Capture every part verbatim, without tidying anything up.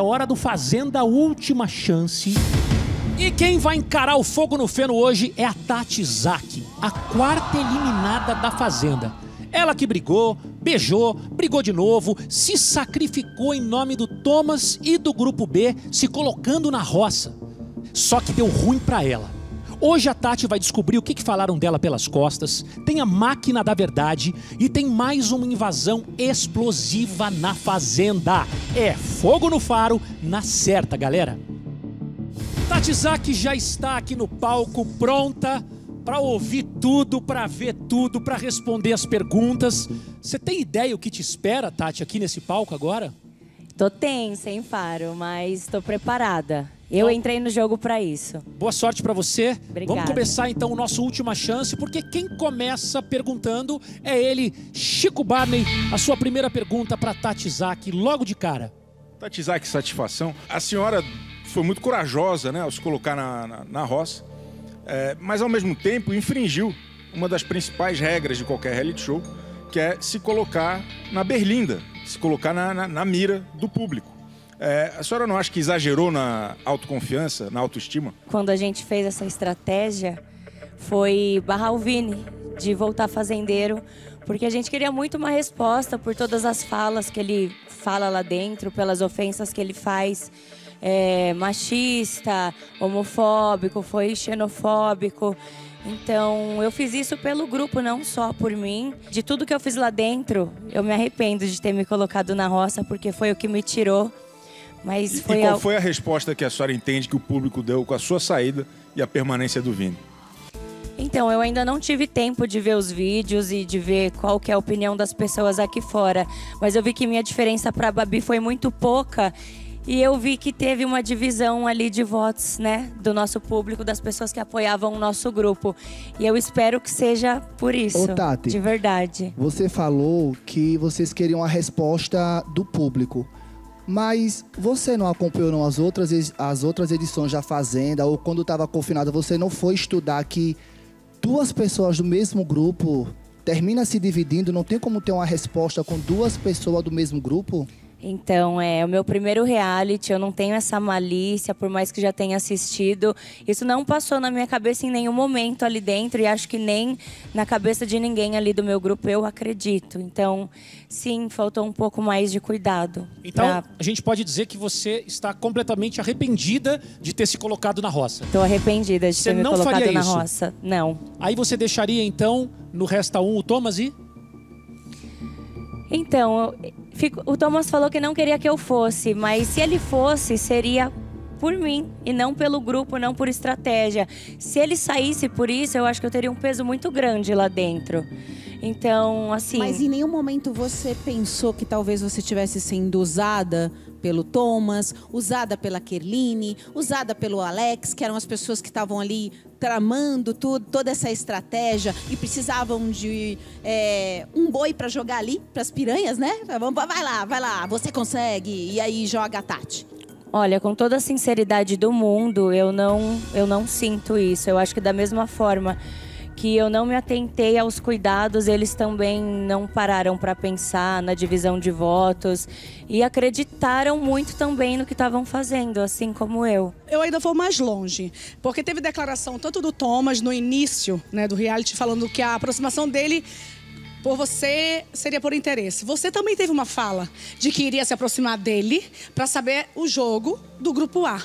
É hora do Fazenda Última Chance. E quem vai encarar o Fogo no Feno hoje é a Tati Zaqui, a quarta eliminada da Fazenda. Ela que brigou, beijou, brigou de novo, se sacrificou em nome do Thomas e do Grupo B, se colocando na roça. Só que deu ruim pra ela. Hoje a Tati vai descobrir o que, que falaram dela pelas costas, tem a máquina da verdade e tem mais uma invasão explosiva na fazenda. É fogo no faro, na certa, galera. Tati Zaqui já está aqui no palco, pronta para ouvir tudo, para ver tudo, para responder as perguntas. Você tem ideia o que te espera, Tati, aqui nesse palco agora? Tô tensa, hein, Faro, mas tô preparada. Eu entrei no jogo para isso. Boa sorte para você. Obrigada. Vamos começar então o nosso Última Chance, porque quem começa perguntando é ele, Chico Barney. A sua primeira pergunta para Tati Zaqui, logo de cara. Tati Zaqui, satisfação. A senhora foi muito corajosa, né, ao se colocar na, na, na roça, é, mas ao mesmo tempo infringiu uma das principais regras de qualquer reality show, que é se colocar na berlinda, se colocar na, na, na mira do público. É, a senhora não acha que exagerou na autoconfiança, na autoestima? Quando a gente fez essa estratégia, foi barrar o Vini de voltar fazendeiro, porque a gente queria muito uma resposta por todas as falas que ele fala lá dentro, pelas ofensas que ele faz, é, machista, homofóbico, foi xenofóbico. Então, eu fiz isso pelo grupo, não só por mim. De tudo que eu fiz lá dentro, eu me arrependo de ter me colocado na roça, porque foi o que me tirou. Mas foi e qual a... foi a resposta que a senhora entende que o público deu com a sua saída e a permanência do Vini? Então, eu ainda não tive tempo de ver os vídeos e de ver qual que é a opinião das pessoas aqui fora. Mas eu vi que minha diferença para a Babi foi muito pouca. E eu vi que teve uma divisão ali de votos, né? Do nosso público, das pessoas que apoiavam o nosso grupo. E eu espero que seja por isso. Ô, Tati, de verdade. Você falou que vocês queriam a resposta do público. Mas você não acompanhou não, as, outras, as outras edições da Fazenda, ou quando estava confinada, você não foi estudar que duas pessoas do mesmo grupo terminam se dividindo? Não tem como ter uma resposta com duas pessoas do mesmo grupo? Então, é o meu primeiro reality, eu não tenho essa malícia, por mais que já tenha assistido. Isso não passou na minha cabeça em nenhum momento ali dentro, e acho que nem na cabeça de ninguém ali do meu grupo, eu acredito. Então... sim, faltou um pouco mais de cuidado. Então, pra... a gente pode dizer que você está completamente arrependida de ter se colocado na roça. Estou arrependida de você ter me colocado na isso. roça. Não. Aí você deixaria, então, no Resta Um, o Thomas e... Então, eu... Fico... o Thomas falou que não queria que eu fosse, mas se ele fosse, seria... por mim, e não pelo grupo, não por estratégia. Se ele saísse por isso, eu acho que eu teria um peso muito grande lá dentro. Então, assim... Mas em nenhum momento você pensou que talvez você estivesse sendo usada pelo Thomas, usada pela Kerline, usada pelo Alex, que eram as pessoas que estavam ali tramando tudo, toda essa estratégia e precisavam de é, um boi para jogar ali, para as piranhas, né? Vai lá, vai lá, você consegue, e aí joga a Tati. Olha, com toda a sinceridade do mundo, eu não, eu não sinto isso. Eu acho que da mesma forma que eu não me atentei aos cuidados, eles também não pararam para pensar na divisão de votos e acreditaram muito também no que estavam fazendo, assim como eu. Eu ainda vou mais longe, porque teve declaração tanto do Thomas no início, né, do reality, falando que a aproximação dele... por você, seria por interesse. Você também teve uma fala de que iria se aproximar dele para saber o jogo do Grupo A.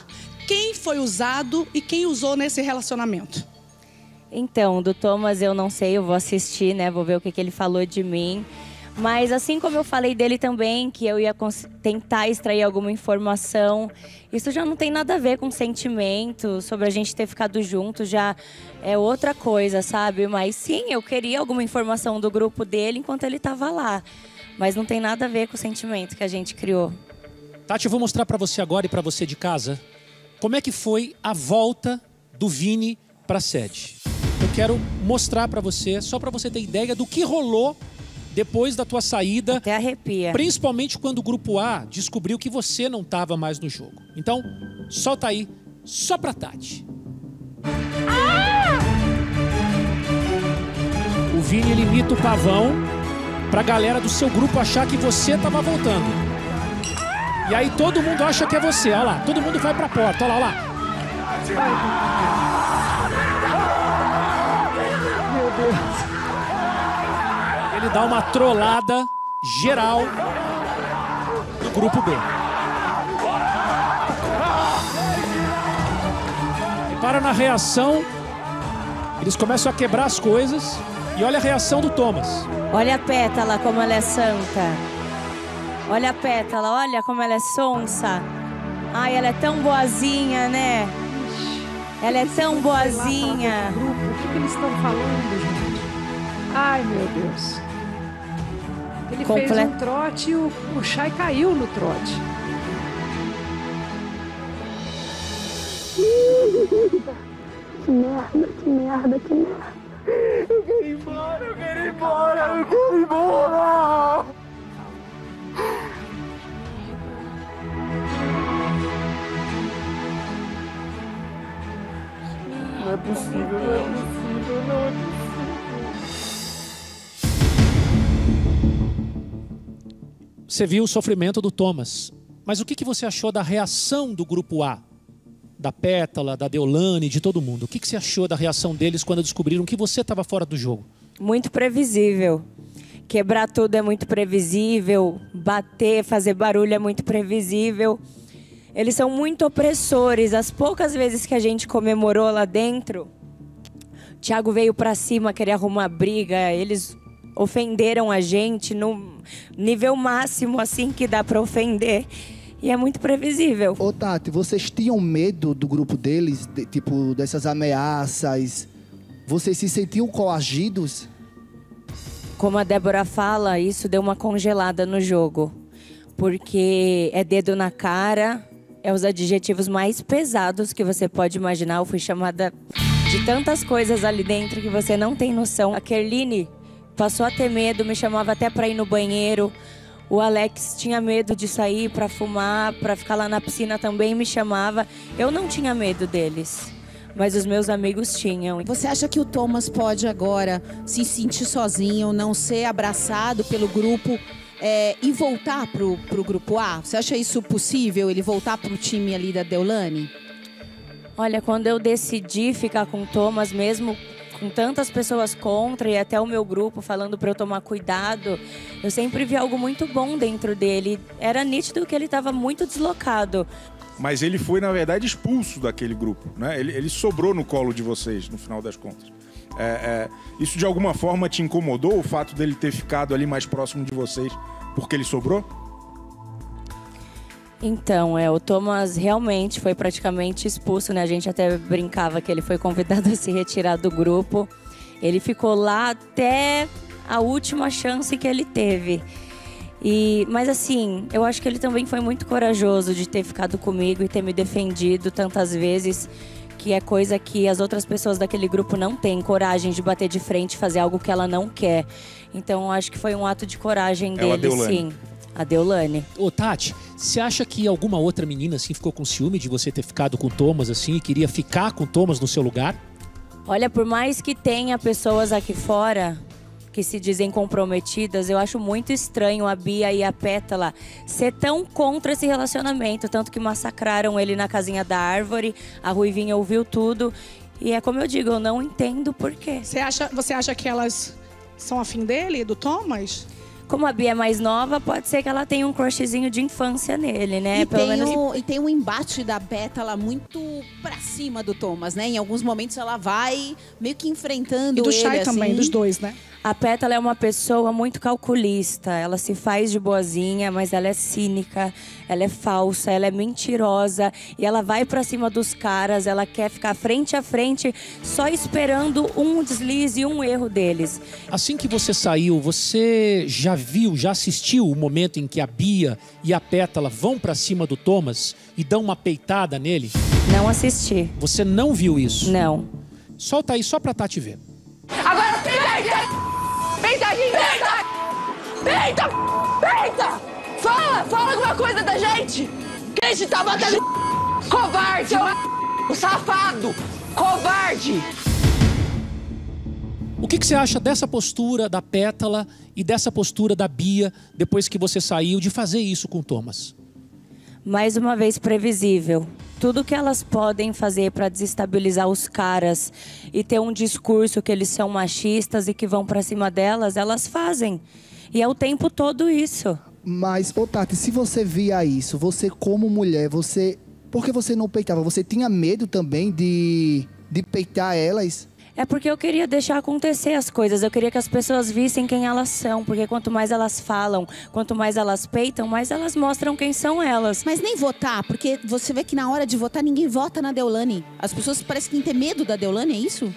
Quem foi usado e quem usou nesse relacionamento? Então, do Thomas eu não sei, eu vou assistir, né? Vou ver o que, que ele falou de mim. Mas assim como eu falei dele também, que eu ia tentar extrair alguma informação, isso já não tem nada a ver com sentimento, sobre a gente ter ficado junto, já é outra coisa, sabe? Mas sim, eu queria alguma informação do grupo dele enquanto ele estava lá. Mas não tem nada a ver com o sentimento que a gente criou. Tati, eu vou mostrar para você agora e para você de casa como é que foi a volta do Vini para a sede. Eu quero mostrar para você, só para você ter ideia do que rolou depois da tua saída, até arrepia. Principalmente quando o Grupo A descobriu que você não estava mais no jogo. Então, solta aí, só pra Tati. Ah! O Vini, ele imita o pavão pra galera do seu grupo achar que você tava voltando. Ah! E aí todo mundo acha que é você, olha lá. Todo mundo vai pra porta, olha lá, olha lá. Meu Deus. Ele dá uma trollada geral do grupo B. E para na reação, eles começam a quebrar as coisas. E olha a reação do Thomas. Olha a Pétala como ela é santa. Olha a Pétala, olha como ela é sonsa. Ai, ela é tão boazinha, né? Ela é tão boazinha. O que, que eles estão falando, gente? Ai, meu Deus. Ele Comple... fez um trote e o, o Chai caiu no trote. Que merda, que merda, que merda. Eu quero ir embora, eu quero ir embora, eu quero ir embora. Não é possível, não é possível, não é possível. Você viu o sofrimento do Thomas. Mas o que que você achou da reação do grupo A? Da Pétala, da Deolane, de todo mundo. O que que você achou da reação deles quando descobriram que você estava fora do jogo? Muito previsível. Quebrar tudo é muito previsível. Bater, fazer barulho é muito previsível. Eles são muito opressores. As poucas vezes que a gente comemorou lá dentro, o Thiago veio pra cima, queria arrumar briga. Eles ofenderam a gente no nível máximo, assim, que dá pra ofender. E é muito previsível. Ô, Tati, vocês tinham medo do grupo deles? De, tipo, dessas ameaças? Vocês se sentiam coagidos? Como a Débora fala, isso deu uma congelada no jogo. Porque é dedo na cara... É os adjetivos mais pesados que você pode imaginar. Eu fui chamada de tantas coisas ali dentro que você não tem noção. A Kerline passou a ter medo, me chamava até para ir no banheiro. O Alex tinha medo de sair para fumar, para ficar lá na piscina também me chamava. Eu não tinha medo deles, mas os meus amigos tinham. Você acha que o Thomas pode agora se sentir sozinho, não ser abraçado pelo grupo? É, e voltar pro, pro grupo A? Você acha isso possível, ele voltar pro time ali da Deolane? Olha, quando eu decidi ficar com o Thomas, mesmo com tantas pessoas contra e até o meu grupo falando para eu tomar cuidado, eu sempre vi algo muito bom dentro dele. Era nítido que ele estava muito deslocado. Mas ele foi, na verdade, expulso daquele grupo, né? Ele, ele sobrou no colo de vocês, no final das contas. É, é, isso de alguma forma te incomodou, o fato dele ter ficado ali mais próximo de vocês porque ele sobrou? Então, é, o Thomas realmente foi praticamente expulso, né? A gente até brincava que ele foi convidado a se retirar do grupo. Ele ficou lá até a última chance que ele teve. E, mas assim, eu acho que ele também foi muito corajoso de ter ficado comigo e ter me defendido tantas vezes, que é coisa que as outras pessoas daquele grupo não têm coragem de bater de frente, fazer algo que ela não quer. Então, acho que foi um ato de coragem dele, Deolane. Sim. A Deolane. Ô, Tati, você acha que alguma outra menina, assim, ficou com ciúme de você ter ficado com o Thomas, assim, e queria ficar com o Thomas no seu lugar? Olha, por mais que tenha pessoas aqui fora que se dizem comprometidas, eu acho muito estranho a Bia e a Pétala ser tão contra esse relacionamento, tanto que massacraram ele na casinha da árvore, a Ruivinha ouviu tudo, e é como eu digo, eu não entendo por quê. Você acha, você acha que elas são afim dele, do Thomas? Como a Bia é mais nova, pode ser que ela tenha um crushzinho de infância nele, né? E, Pelo tem, menos... o, e tem um embate da Pétala muito pra cima do Thomas, né? Em alguns momentos ela vai meio que enfrentando ele. E do Chai também, assim, dos dois, né? A Pétala é uma pessoa muito calculista. Ela se faz de boazinha, mas ela é cínica, ela é falsa, ela é mentirosa. E ela vai pra cima dos caras, ela quer ficar frente a frente, só esperando um deslize e um erro deles. Assim que você saiu, você já viu, já assistiu o momento em que a Bia e a Pétala vão pra cima do Thomas e dão uma peitada nele? Não assisti. Você não viu isso? Não. Solta aí só pra Tati ver. Agora peita! Peita aqui! Peita! Peita! Peita! Fala! Fala alguma coisa da gente! Que a gente tá matando... Covarde! O safado! Covarde! O que que você acha dessa postura da Pétala e dessa postura da Bia, depois que você saiu, de fazer isso com o Thomas? mais uma vez previsível. Tudo que elas podem fazer para desestabilizar os caras e ter um discurso que eles são machistas e que vão para cima delas, elas fazem. E é o tempo todo isso. Mas, ô Tati, se você via isso, você como mulher, você... Por que você não peitava? Você tinha medo também de, de peitar elas? É porque eu queria deixar acontecer as coisas. Eu queria que as pessoas vissem quem elas são. Porque quanto mais elas falam, quanto mais elas peitam, mais elas mostram quem são elas. Mas nem votar, porque você vê que na hora de votar, ninguém vota na Deolane. As pessoas parecem que têm medo da Deolane, é isso?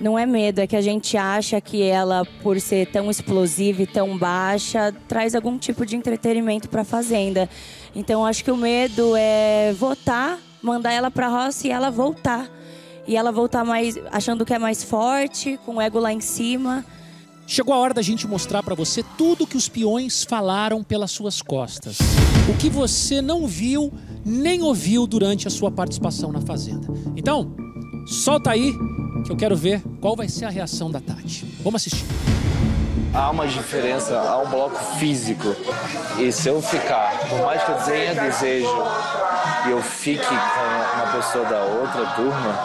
Não é medo, é que a gente acha que ela, por ser tão explosiva e tão baixa, traz algum tipo de entretenimento pra Fazenda. Então, acho que o medo é votar, mandar ela pra roça e ela voltar. E ela voltar mais, achando que é mais forte, com o ego lá em cima. Chegou a hora da gente mostrar pra você tudo que os peões falaram pelas suas costas. O que você não viu, nem ouviu durante a sua participação na Fazenda. Então, solta aí, que eu quero ver qual vai ser a reação da Tati. Vamos assistir. Há uma diferença, há um bloco físico. E se eu ficar, por mais que eu tenha desejo, e eu fique com uma pessoa da outra turma,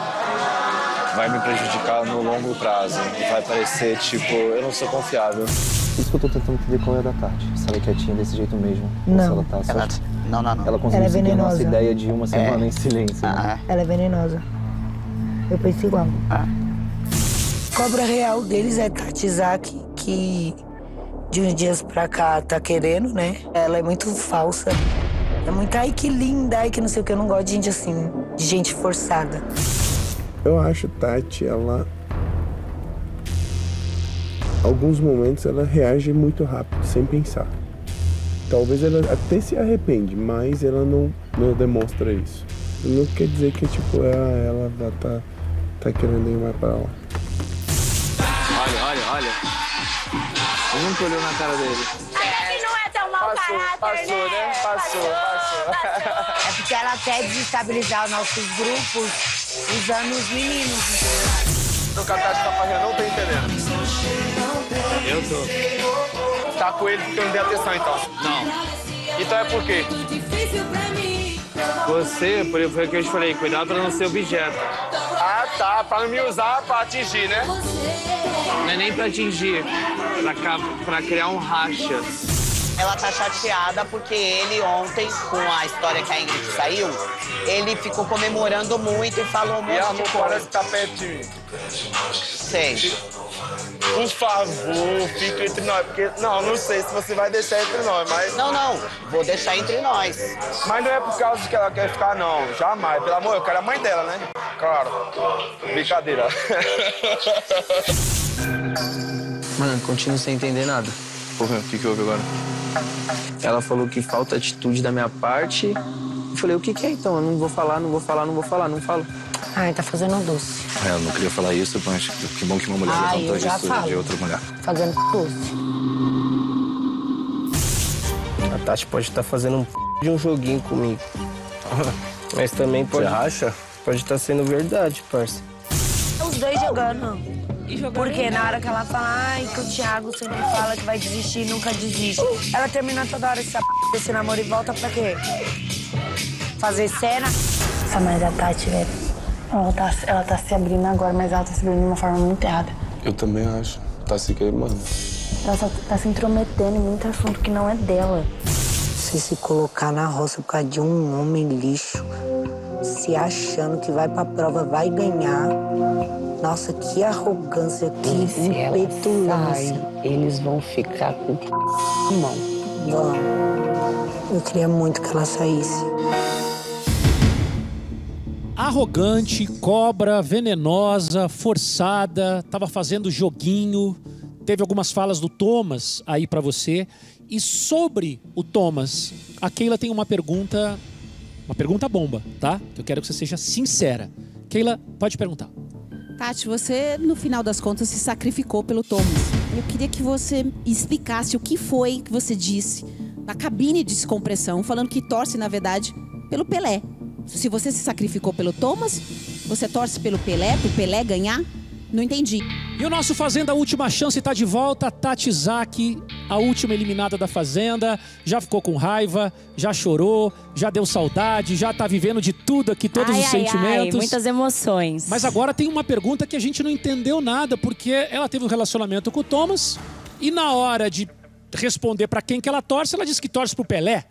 vai me prejudicar no longo prazo. Vai parecer, tipo, eu não sou confiável. Isso que eu tô tentando entender qual é a da Tati. Se ela é quietinha desse jeito mesmo. Não. Ela, tá só... ela... Não, não, não. Ela conseguiu seguir a nossa ideia de uma semana é. em silêncio. Né? Ela é venenosa. Eu penso igual. Ah. Cobra real deles é Tati Zaqui, que de uns dias pra cá tá querendo, né? Ela é muito falsa. É muito, ai que linda, ai que não sei o que. Eu não gosto de gente assim, de gente forçada. Eu acho Tati, ela... alguns momentos ela reage muito rápido, sem pensar. Talvez ela até se arrepende, mas ela não, não demonstra isso. Não quer dizer que, tipo, ela, ela tá, tá querendo ir mais pra lá. Olha, olha, olha. Eu nunca olhei na cara dele. Ele não é tão mau caráter, passou, né? Passou, passou, passou. É porque ela quer desestabilizar os nossos grupos. Usando os meninos. O que a Tati tá fazendo, não tô entendendo. Eu tô. Tá com ele porque eu não dei atenção, então? Não. Então é por quê? Você, por exemplo, que eu te falei, cuidado pra não ser objeto. Ah, tá. Pra não me usar, pra atingir, né? Não é nem pra atingir. Pra, pra criar um racha. Ela tá chateada porque ele ontem, com a história que a Ingrid saiu, ele ficou comemorando muito e falou muito. E ela não parece que tá perto de mim. Sei. Por favor, fica entre nós, porque... Não, não sei se você vai deixar entre nós, mas... Não, não, vou deixar entre nós. Mas não é por causa de que ela quer ficar, não. Jamais. Pelo amor, eu quero a mãe dela, né? Claro. Brincadeira. Mano, continuo sem entender nada. Porra, o que que houve agora? Ela falou que falta atitude da minha parte. Eu falei, o que que é então? Eu não vou falar, não vou falar, não vou falar, não falo. Ai, tá fazendo doce. É, eu não queria falar isso, mas que bom que uma mulher Ai, levantou isso falo. de outra mulher. Fazendo doce. A Tati pode estar fazendo um p... de um joguinho comigo. Mas também pode... Você acha? Pode estar sendo verdade, parça. Os dois jogando. Porque na hora que ela fala, ai, que o Thiago sempre fala que vai desistir e nunca desiste. Ela termina toda hora essa p... desse namoro e volta pra quê? Fazer cena? Essa mãe da Tati, velho, ela tá, ela tá se abrindo agora, mas ela tá se abrindo de uma forma muito errada. Eu também acho. Tá se queimando. Ela tá, tá se intrometendo em muito assunto que não é dela. Se se colocar na roça por causa de um homem lixo, se achando que vai pra prova, vai ganhar... Nossa, que arrogância, que petulância. Eles vão ficar com o c... mão. Não. Eu queria muito que ela saísse. Arrogante, cobra, venenosa, forçada, tava fazendo joguinho. Teve algumas falas do Thomas aí pra você. E sobre o Thomas, a Keila tem uma pergunta, uma pergunta bomba, tá? Eu quero que você seja sincera. Keila, pode perguntar. Tati, você, no final das contas, se sacrificou pelo Thomas. Eu queria que você explicasse o que foi que você disse na cabine de descompressão, falando que torce, na verdade, pelo Pelé. Se você se sacrificou pelo Thomas, você torce pelo Pelé, pro Pelé ganhar? Não entendi. E o nosso Fazenda Última Chance está de volta. Tati Zaqui, a última eliminada da Fazenda. Já ficou com raiva, já chorou, já deu saudade, já tá vivendo de tudo aqui, todos ai, os ai, sentimentos. Ai, muitas emoções. Mas agora tem uma pergunta que a gente não entendeu nada, porque ela teve um relacionamento com o Thomas e na hora de responder para quem que ela torce, ela disse que torce pro Pelé.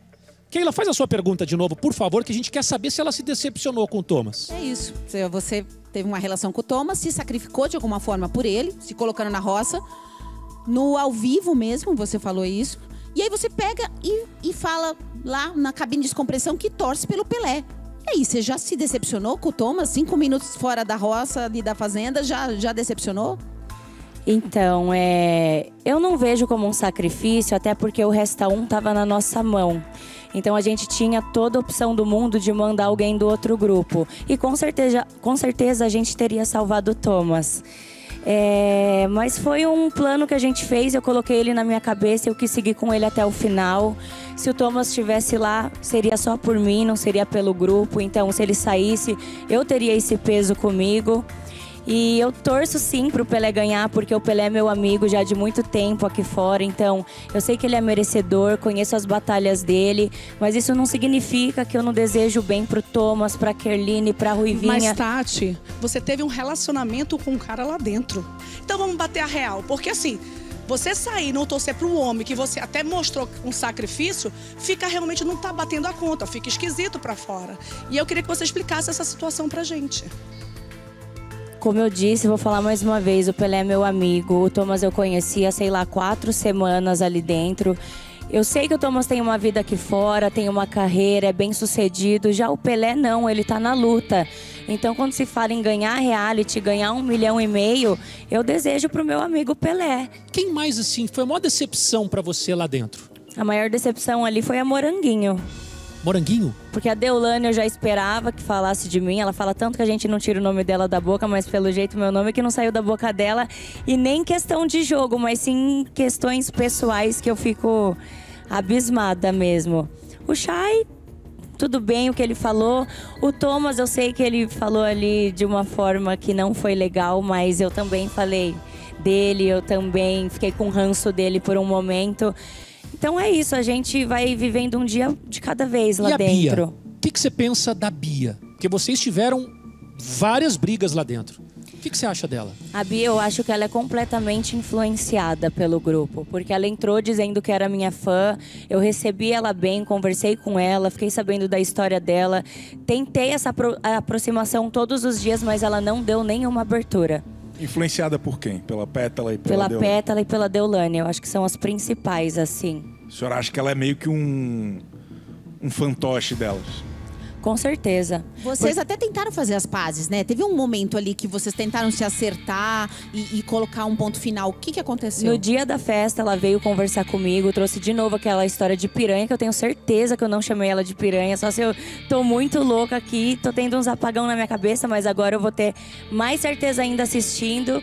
Keila, faz a sua pergunta de novo, por favor, que a gente quer saber se ela se decepcionou com o Thomas. É isso. Você teve uma relação com o Thomas, se sacrificou de alguma forma por ele, se colocando na roça. No ao vivo mesmo, você falou isso. E aí você pega e, e fala lá na cabine de descompressão que torce pelo Pelé. E aí, você já se decepcionou com o Thomas? Cinco minutos fora da roça e da fazenda, já, já decepcionou? Então, é... eu não vejo como um sacrifício, até porque o Resta Um tava na nossa mão. Então a gente tinha toda a opção do mundo de mandar alguém do outro grupo. E com certeza, com certeza a gente teria salvado o Thomas. É, mas foi um plano que a gente fez, eu coloquei ele na minha cabeça, eu quis seguir com ele até o final. Se o Thomas estivesse lá, seria só por mim, não seria pelo grupo. Então se ele saísse, eu teria esse peso comigo. E eu torço sim pro Pelé ganhar, porque o Pelé é meu amigo já de muito tempo aqui fora. Então, eu sei que ele é merecedor, conheço as batalhas dele. Mas isso não significa que eu não desejo bem pro Thomas, pra Kerline, pra Ruivinha. Mas Tati, você teve um relacionamento com um cara lá dentro. Então vamos bater a real, porque assim... Você sair e não torcer para o homem, que você até mostrou um sacrifício, fica realmente, não tá batendo a conta, fica esquisito pra fora. E eu queria que você explicasse essa situação pra gente. Como eu disse, vou falar mais uma vez, o Pelé é meu amigo, o Thomas eu conhecia, sei lá, quatro semanas ali dentro. Eu sei que o Thomas tem uma vida aqui fora, tem uma carreira, é bem sucedido, já o Pelé não, ele tá na luta. Então quando se fala em ganhar reality, ganhar um milhão e meio, eu desejo pro meu amigo Pelé. Quem mais assim, foi a maior decepção pra você lá dentro? A maior decepção ali foi a Moranguinho. Moranguinho? Porque a Deolane eu já esperava que falasse de mim. Ela fala tanto que a gente não tira o nome dela da boca, mas pelo jeito meu nome é que não saiu da boca dela. E nem questão de jogo, mas sim questões pessoais que eu fico abismada mesmo. O Chai, tudo bem o que ele falou. O Thomas, eu sei que ele falou ali de uma forma que não foi legal, mas eu também falei dele, eu também fiquei com ranço dele por um momento. Então é isso, a gente vai vivendo um dia de cada vez lá dentro. O que, que você pensa da Bia? Porque vocês tiveram várias brigas lá dentro. O que, que você acha dela? A Bia, eu acho que ela é completamente influenciada pelo grupo. Porque ela entrou dizendo que era minha fã. Eu recebi ela bem, conversei com ela, fiquei sabendo da história dela. Tentei essa apro- a aproximação todos os dias, mas ela não deu nenhuma abertura. Influenciada por quem? Pela Pétala e pela, pela Deolane? Pela Pétala e pela Deolane, eu acho que são as principais, assim. A senhora acha que ela é meio que um, um fantoche delas? Com certeza. Vocês por... até tentaram fazer as pazes, né? Teve um momento ali que vocês tentaram se acertar e, e colocar um ponto final. O que, que aconteceu? No dia da festa, ela veio conversar comigo, trouxe de novo aquela história de piranha, que eu tenho certeza que eu não chamei ela de piranha, só se eu tô muito louca aqui, tô tendo uns apagão na minha cabeça, mas agora eu vou ter mais certeza ainda assistindo.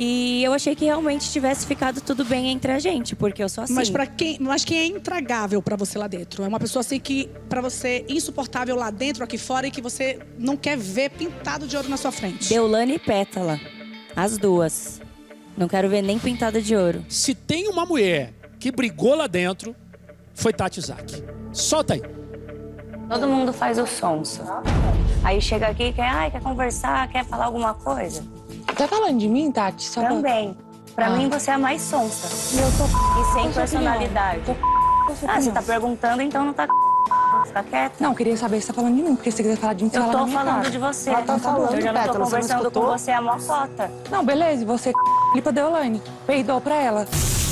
E eu achei que realmente tivesse ficado tudo bem entre a gente, porque eu sou assim. Mas, pra quem, mas quem é intragável pra você lá dentro? É uma pessoa assim que, pra você, insuportável lá dentro, aqui fora, e que você não quer ver pintado de ouro na sua frente. Deolane e Pétala. As duas. Não quero ver nem pintada de ouro. Se tem uma mulher que brigou lá dentro, foi Tati Zaqui. Solta aí. Todo mundo faz o sonso. Aí chega aqui e quer, ai, quer conversar, quer falar alguma coisa. Tá falando de mim, Tati? Só também. Pra ah. mim, você é a mais sonsa. E eu tô c... E sem eu personalidade. Tô c... eu sou ah, criança. Você tá perguntando, então não tá c... Você tá quieta? Não, eu queria saber se tá falando de mim, porque se você quiser falar de mim, você fala na minha cara. Eu tô falando de você. Ela tá falando, eu já não tô Pétala, conversando não com você, é a mocota. Não, beleza, e você c... pra Deolane. Peidou pra ela.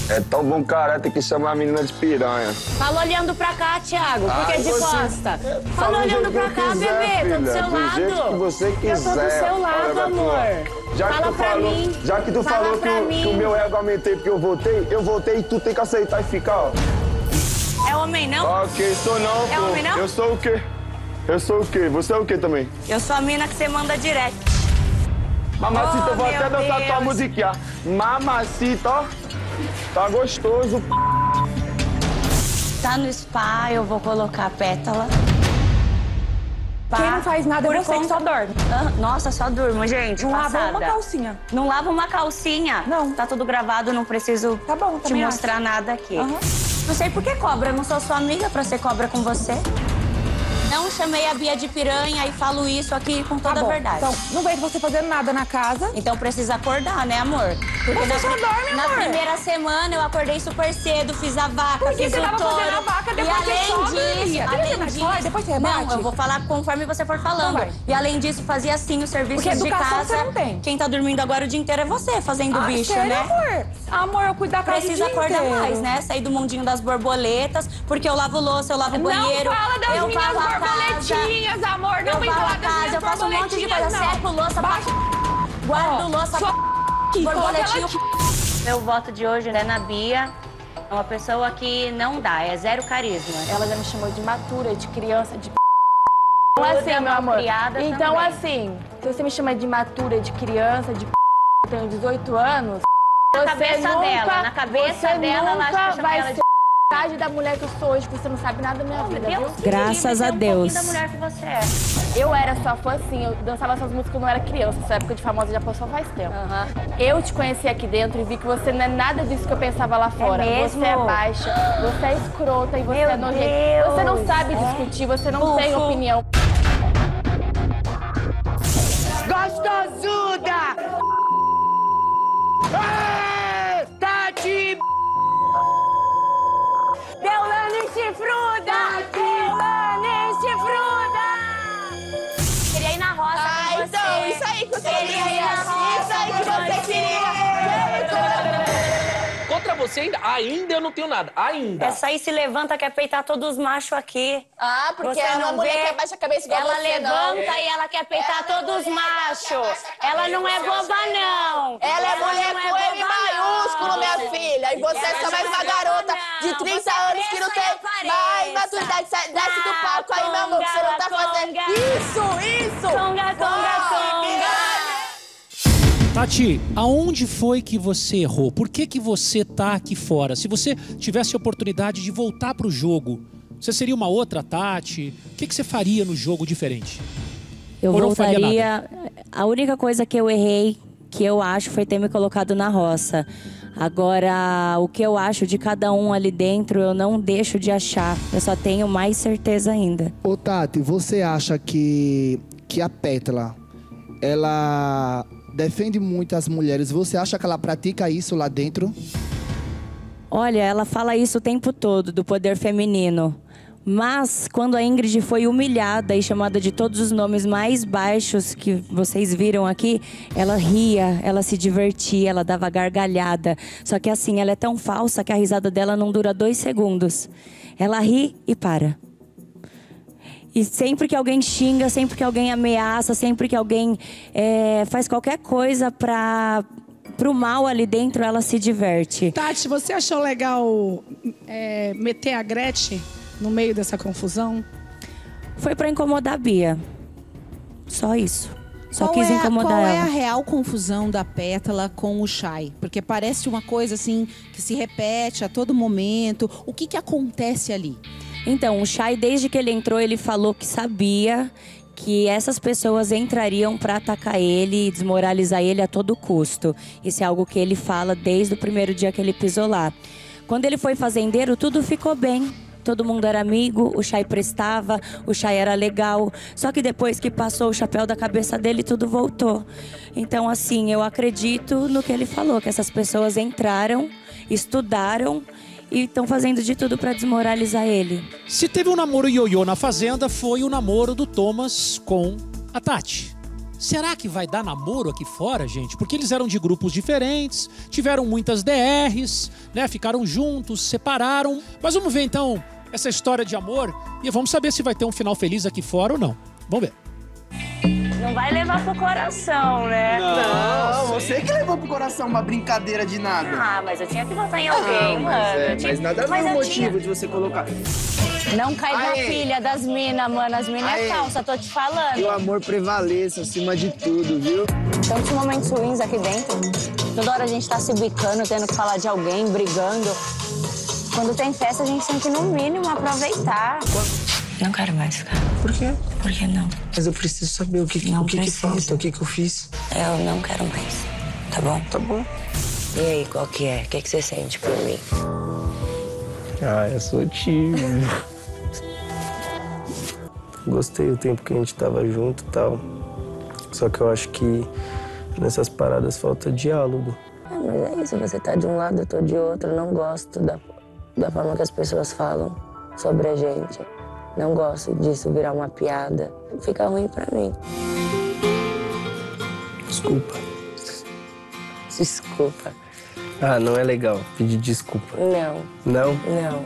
É tão bom careta que chama a menina de piranha. Fala olhando pra cá, Thiago, porque ai, é de você... costa. Fala olhando pra cá, quiser, bebê, filha, tô do seu do lado. Jeito que você quiser. Eu tô do seu lado, amor. Já fala que tu pra falou, mim. Já que tu fala falou que, o, que o meu ego aumentei porque eu voltei, eu voltei e tu tem que aceitar e ficar, ó. É homem, não? Ok, sou não, é pô. Homem, não? Eu sou o quê? Eu sou o quê? Você é o quê também? Eu sou a mina que você manda direto. Mamacita, oh, eu vou até dançar Deus. Tua musiquinha. Mamacita, ó. Tá gostoso. Tá no spa, eu vou colocar a Pétala. Pá. Quem não faz nada, por você conta... que só dorme. Nossa, só durmo, gente. Não passada. Lava uma calcinha. Não lava uma calcinha. Não. Tá tudo gravado, não preciso tá bom, te mostrar acho. Nada aqui. Uhum. Não sei por que cobra, eu não sou sua amiga pra ser cobra com você. Não chamei a Bia de piranha e falo isso aqui com toda tá bom. A verdade. Então, não vejo você fazendo nada na casa. Então precisa acordar, né, amor? Porque você na, só dorme, na amor. Na primeira semana eu acordei super cedo, fiz a vaca, Por que fiz que o tava touro. Fazendo a vaca depois e além sobe, disso, além você disso, fora, depois você rebate? Não, eu vou falar conforme você for falando. E além disso, fazia assim os serviços de casa. Porque educação você não tem. Quem tá dormindo agora o dia inteiro é você fazendo ah, bicho, sério, né? Amor, amor, eu cuido da casa precisa o dia acordar inteiro. Mais, né? Sair do mundinho das borboletas, porque eu lavo louça, eu lavo não banheiro. Não fala das eu minhas falo borboletinhas, casa, amor, não vem falar das minhas borboletinhas, eu faço um monte de coisa, seco louça, baixo, guardo ó, louça, sua p... borboletinho. Meu voto de hoje é na Bia, é uma pessoa que não dá, é zero carisma. Ela já me chamou de imatura, de criança, de p... Então assim, meu amor, então também. Assim, se você me chama de imatura, de criança, de p... eu tenho dezoito anos, na você cabeça nunca, dela, na cabeça dela, ela acha que eu vai ela de... da mulher que eu sou hoje, que você não sabe nada da minha oh, vida, Deus, graças a Deus. Um da mulher que você é. Eu era sua fã, assim, eu dançava essas músicas quando eu era criança, essa época de famosa já passou faz tempo. Uh-huh. Eu te conheci aqui dentro e vi que você não é nada disso que eu pensava lá fora. É mesmo? Você é baixa, você é escrota e você Meu é nojenta. Você não sabe é? Discutir, você não Ufo. Tem opinião. Gostosuda! Ah, Tati! Deolane chifruda! Deolane chifruda! Queria ir na roça ah, com você. Então, isso aí que você queria. Queria ir na roça, isso aí que você queria. Contra você ainda? Ainda eu não tenho nada. Ainda. Essa aí se levanta, quer peitar todos os machos aqui. Ah, porque você é uma não mulher vê? Que abaixa a cabeça igual ela você, levanta não. E ela quer peitar ela todos os machos. Ela não é boba, não. Ela é mulher com M maiúsculo, minha filha. E você é só mais uma garota. De trinta anos que não tem mais maturidade. Desce do palco aí, meu amor, que você não tá fazendo. Isso, isso! Conga, conga, conga! Tati, aonde foi que você errou? Por que que você tá aqui fora? Se você tivesse a oportunidade de voltar pro jogo, você seria uma outra Tati? O que que você faria no jogo diferente? Eu Ou voltaria... A única coisa que eu errei, que eu acho, foi ter me colocado na roça. Agora, o que eu acho de cada um ali dentro, eu não deixo de achar. Eu só tenho mais certeza ainda. Ô Tati, você acha que, que a Pétala, ela defende muito as mulheres. Você acha que ela pratica isso lá dentro? Olha, ela fala isso o tempo todo, do poder feminino. Mas, quando a Ingrid foi humilhada e chamada de todos os nomes mais baixos que vocês viram aqui, ela ria, ela se divertia, ela dava gargalhada. Só que assim, ela é tão falsa que a risada dela não dura dois segundos. Ela ri e para. E sempre que alguém xinga, sempre que alguém ameaça, sempre que alguém é, faz qualquer coisa pra... Pro mal ali dentro, ela se diverte. Tati, você achou legal é, meter a Gretchen no meio dessa confusão? Foi pra incomodar a Bia. Só isso. Só quis incomodar ela. Qual é a real confusão da Pétala com o Chai? Porque parece uma coisa assim, que se repete a todo momento. O que que acontece ali? Então, o Chai, desde que ele entrou, ele falou que sabia que essas pessoas entrariam para atacar ele e desmoralizar ele a todo custo. Isso é algo que ele fala desde o primeiro dia que ele pisou lá. Quando ele foi fazendeiro, tudo ficou bem. Todo mundo era amigo, o Chai prestava, o Chai era legal. Só que depois que passou o chapéu da cabeça dele, tudo voltou. Então, assim, eu acredito no que ele falou, que essas pessoas entraram, estudaram e estão fazendo de tudo pra desmoralizar ele. Se teve um namoro ioiô na Fazenda, foi o namoro do Thomas com a Tati. Será que vai dar namoro aqui fora, gente? Porque eles eram de grupos diferentes, tiveram muitas D Rs, né? Ficaram juntos, separaram. Mas vamos ver, então, essa história de amor e vamos saber se vai ter um final feliz aqui fora ou não. Vamos ver. Não vai levar pro coração, né? Não, não você que levou pro coração uma brincadeira de nada. Ah, mas eu tinha que votar em alguém, ah, mano. É, mas tinha... nada mais é motivo tinha... de você colocar. Não cai na filha das minas, mano. As minas é calça, tô te falando. Que o amor prevaleça acima de tudo, viu? Tantos momentos ruins aqui dentro. Toda hora a gente tá se bicando, tendo que falar de alguém, brigando. Quando tem festa, a gente tem que, no mínimo, aproveitar. Quando... Eu não quero mais ficar. Por quê? Por que não? Mas eu preciso saber o que, que, o que, que falta, o que, que eu fiz. Eu não quero mais, tá bom? Tá bom. E aí, qual que é? O que, que você sente por mim? Ah, eu sou tímido. Gostei do tempo que a gente tava junto e tal. Só que eu acho que nessas paradas falta diálogo. É, mas é isso, você tá de um lado, eu tô de outro. Não gosto da, da forma que as pessoas falam sobre a gente. Não gosto disso virar uma piada. Fica ruim pra mim. Desculpa. Desculpa. Ah, não é legal pedir desculpa. Não. Não? Não.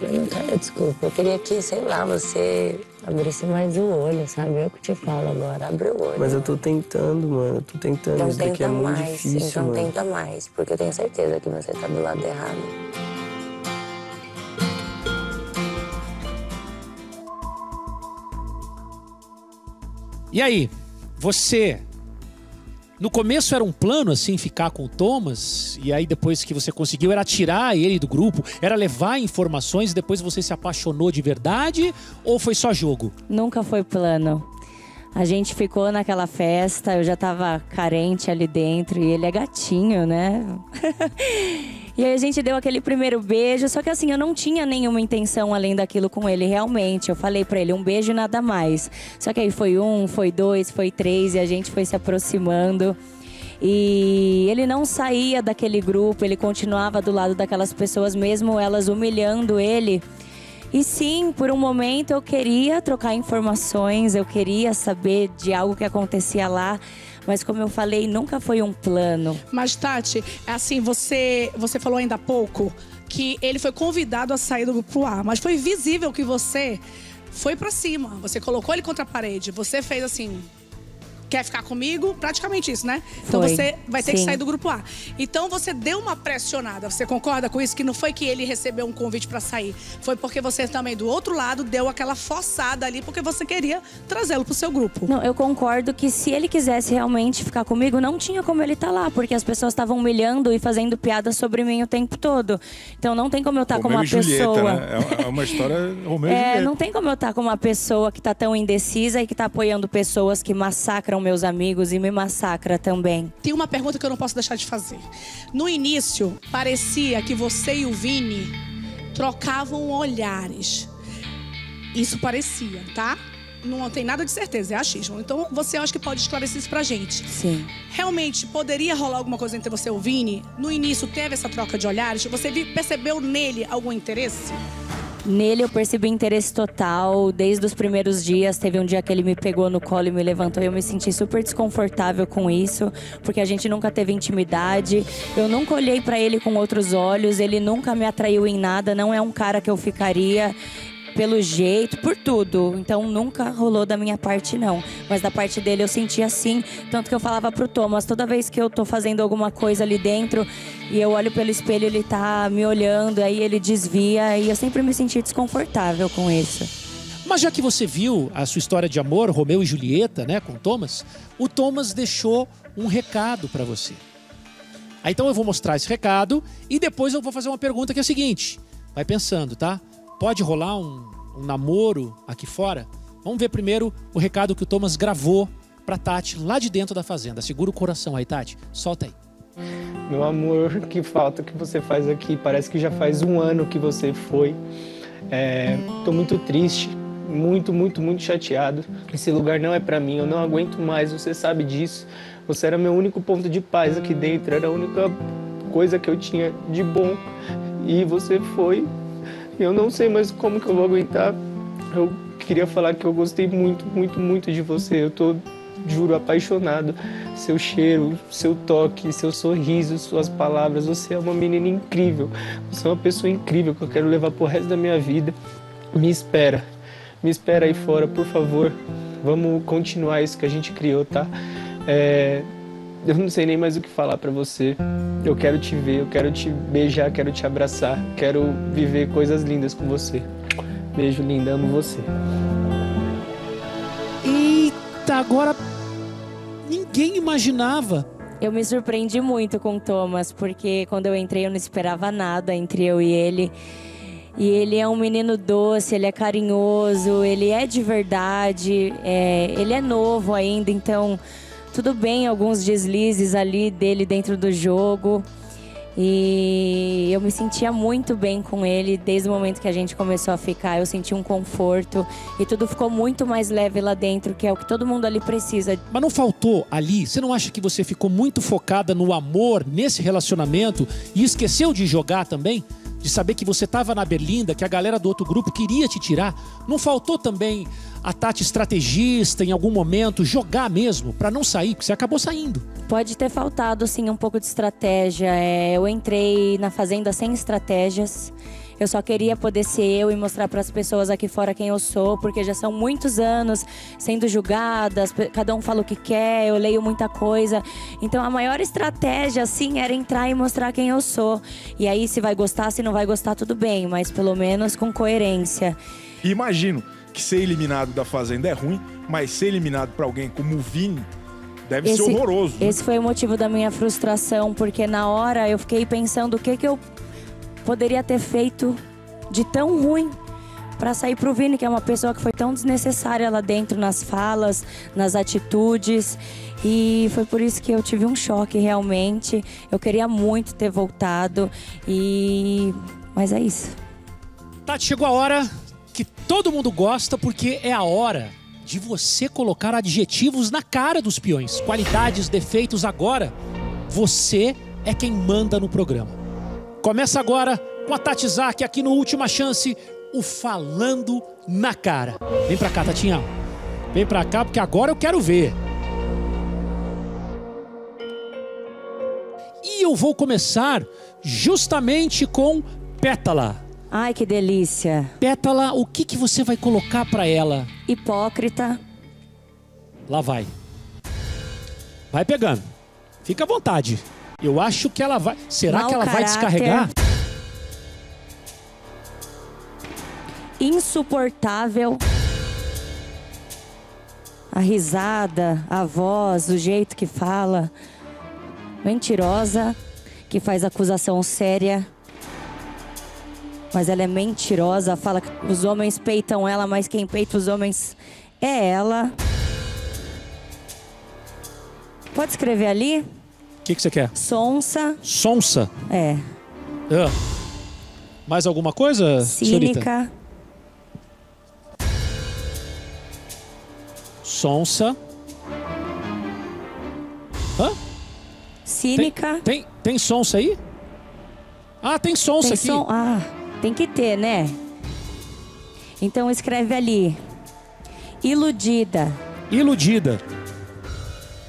Eu não quero desculpa. Eu queria que, sei lá, você abrisse mais o olho, sabe? Eu que te falo agora, abre o olho. Mas eu tô tentando, mano. Eu tô tentando. Então, isso tenta daqui é mais, muito difícil, então mano. Tenta mais, porque eu tenho certeza que você tá do lado errado. E aí, você, no começo era um plano, assim, ficar com o Thomas, e aí depois que você conseguiu, era tirar ele do grupo, era levar informações e depois você se apaixonou de verdade, ou foi só jogo? Nunca foi plano. A gente ficou naquela festa, eu já tava carente ali dentro, e ele é gatinho, né? E aí a gente deu aquele primeiro beijo, só que assim, eu não tinha nenhuma intenção além daquilo com ele, realmente. Eu falei pra ele, um beijo e nada mais. Só que aí foi um, foi dois, foi três, e a gente foi se aproximando. E ele não saía daquele grupo, ele continuava do lado daquelas pessoas, mesmo elas humilhando ele. E sim, por um momento eu queria trocar informações, eu queria saber de algo que acontecia lá. Mas como eu falei, nunca foi um plano. Mas Tati, assim, você, você falou ainda há pouco que ele foi convidado a sair do grupo A. Mas foi visível que você foi pra cima, você colocou ele contra a parede. Você fez assim, quer ficar comigo? Praticamente isso, né? Foi. Então você vai ter Sim. que sair do grupo A. Então você deu uma pressionada, você concorda com isso? Que não foi que ele recebeu um convite pra sair. Foi porque você também, do outro lado, deu aquela forçada ali, porque você queria trazê-lo pro seu grupo. Não, eu concordo que se ele quisesse realmente ficar comigo, não tinha como ele tá lá. Porque as pessoas estavam humilhando e fazendo piada sobre mim o tempo todo. Então não tem como eu estar tá com uma Julieta, pessoa... Né? É uma história... Romeu e Julieta. É, não tem como eu estar tá com uma pessoa que tá tão indecisa e que tá apoiando pessoas que massacram meus amigos e me massacra também. Tem uma pergunta que eu não posso deixar de fazer. No início, parecia que você e o Vini trocavam olhares. Isso parecia, tá? Não tem nada de certeza, é achismo. Então você acha que pode esclarecer isso pra gente. Sim. Realmente, poderia rolar alguma coisa entre você e o Vini? No início teve essa troca de olhares? Você percebeu nele algum interesse? Nele eu percebi interesse total, desde os primeiros dias. Teve um dia que ele me pegou no colo e me levantou e eu me senti super desconfortável com isso, porque a gente nunca teve intimidade, eu nunca olhei pra ele com outros olhos, ele nunca me atraiu em nada, não é um cara que eu ficaria pelo jeito, por tudo. Então nunca rolou da minha parte, não. Mas da parte dele eu sentia assim. Tanto que eu falava pro Thomas, toda vez que eu tô fazendo alguma coisa ali dentro e eu olho pelo espelho, ele tá me olhando, aí ele desvia. E eu sempre me senti desconfortável com isso. Mas já que você viu a sua história de amor, Romeu e Julieta, né, com o Thomas, o Thomas deixou um recado pra você. Aí, então eu vou mostrar esse recado e depois eu vou fazer uma pergunta que é a seguinte. Vai pensando, tá? Pode rolar um, um namoro aqui fora? Vamos ver primeiro o recado que o Thomas gravou pra Tati lá de dentro da fazenda. Segura o coração aí, Tati. Solta aí. Meu amor, que falta que você faz aqui. Parece que já faz um ano que você foi. É, tô muito triste, muito, muito, muito chateado. Esse lugar não é pra mim, eu não aguento mais, você sabe disso. Você era meu único ponto de paz aqui dentro, era a única coisa que eu tinha de bom. E você foi... Eu não sei mais como que eu vou aguentar. Eu queria falar que eu gostei muito, muito, muito de você. Eu tô, juro, apaixonado. Seu cheiro, seu toque, seu sorriso, suas palavras. Você é uma menina incrível. Você é uma pessoa incrível que eu quero levar pro resto da minha vida. Me espera. Me espera aí fora, por favor. Vamos continuar isso que a gente criou, tá? É... Eu não sei nem mais o que falar pra você. Eu quero te ver, eu quero te beijar, quero te abraçar. Quero viver coisas lindas com você. Beijo, linda, amo você. Eita, agora ninguém imaginava. Eu me surpreendi muito com o Thomas, porque quando eu entrei eu não esperava nada entre eu e ele. E ele é um menino doce, ele é carinhoso, ele é de verdade, é, ele é novo ainda, então tudo bem alguns deslizes ali dele dentro do jogo. E eu me sentia muito bem com ele desde o momento que a gente começou a ficar. Eu senti um conforto e tudo ficou muito mais leve lá dentro, que é o que todo mundo ali precisa. Mas não faltou ali? Você não acha que você ficou muito focada no amor, nesse relacionamento, e esqueceu de jogar também? De saber que você estava na berlinda, que a galera do outro grupo queria te tirar? Não faltou também a Tati estrategista, em algum momento, jogar mesmo, para não sair? Porque você acabou saindo. Pode ter faltado, sim, um pouco de estratégia. É, eu entrei na Fazenda sem estratégias. Eu só queria poder ser eu e mostrar para as pessoas aqui fora quem eu sou, porque já são muitos anos sendo julgadas, cada um fala o que quer, eu leio muita coisa. Então a maior estratégia, assim, era entrar e mostrar quem eu sou. E aí, se vai gostar, se não vai gostar, tudo bem, mas pelo menos com coerência. Imagino que ser eliminado da Fazenda é ruim, mas ser eliminado para alguém como o Vini deve esse, ser horroroso. Né? Esse foi o motivo da minha frustração, porque na hora eu fiquei pensando o que que eu poderia ter feito de tão ruim para sair pro Vini, que é uma pessoa que foi tão desnecessária lá dentro, nas falas, nas atitudes. E foi por isso que eu tive um choque, realmente. Eu queria muito ter voltado, e... mas é isso. Tati, chegou a hora que todo mundo gosta, porque é a hora de você colocar adjetivos na cara dos peões. Qualidades, defeitos, agora você é quem manda no programa. Começa agora com a Tati Zaqui aqui no Última Chance, o Falando na Cara. Vem pra cá, Tatinha. Vem pra cá, porque agora eu quero ver. E eu vou começar justamente com Pétala. Ai, que delícia. Pétala, o que que você vai colocar pra ela? Hipócrita. Lá vai. Vai pegando. Fica à vontade. Eu acho que ela vai... Será que ela vai descarregar? Insuportável. A risada, a voz, o jeito que fala. Mentirosa, que faz acusação séria. Mas ela é mentirosa, fala que os homens peitam ela, mas quem peita os homens é ela. Pode escrever ali? O que que você quer? Sonsa. Sonsa? É. Ah. Mais alguma coisa, cínica. Senhorita? Sonsa. Hã? Cínica. Tem, tem, tem sonsa aí? Ah, tem sonsa tem aqui. Som... Ah, tem que ter, né? Então escreve ali. Iludida. Iludida.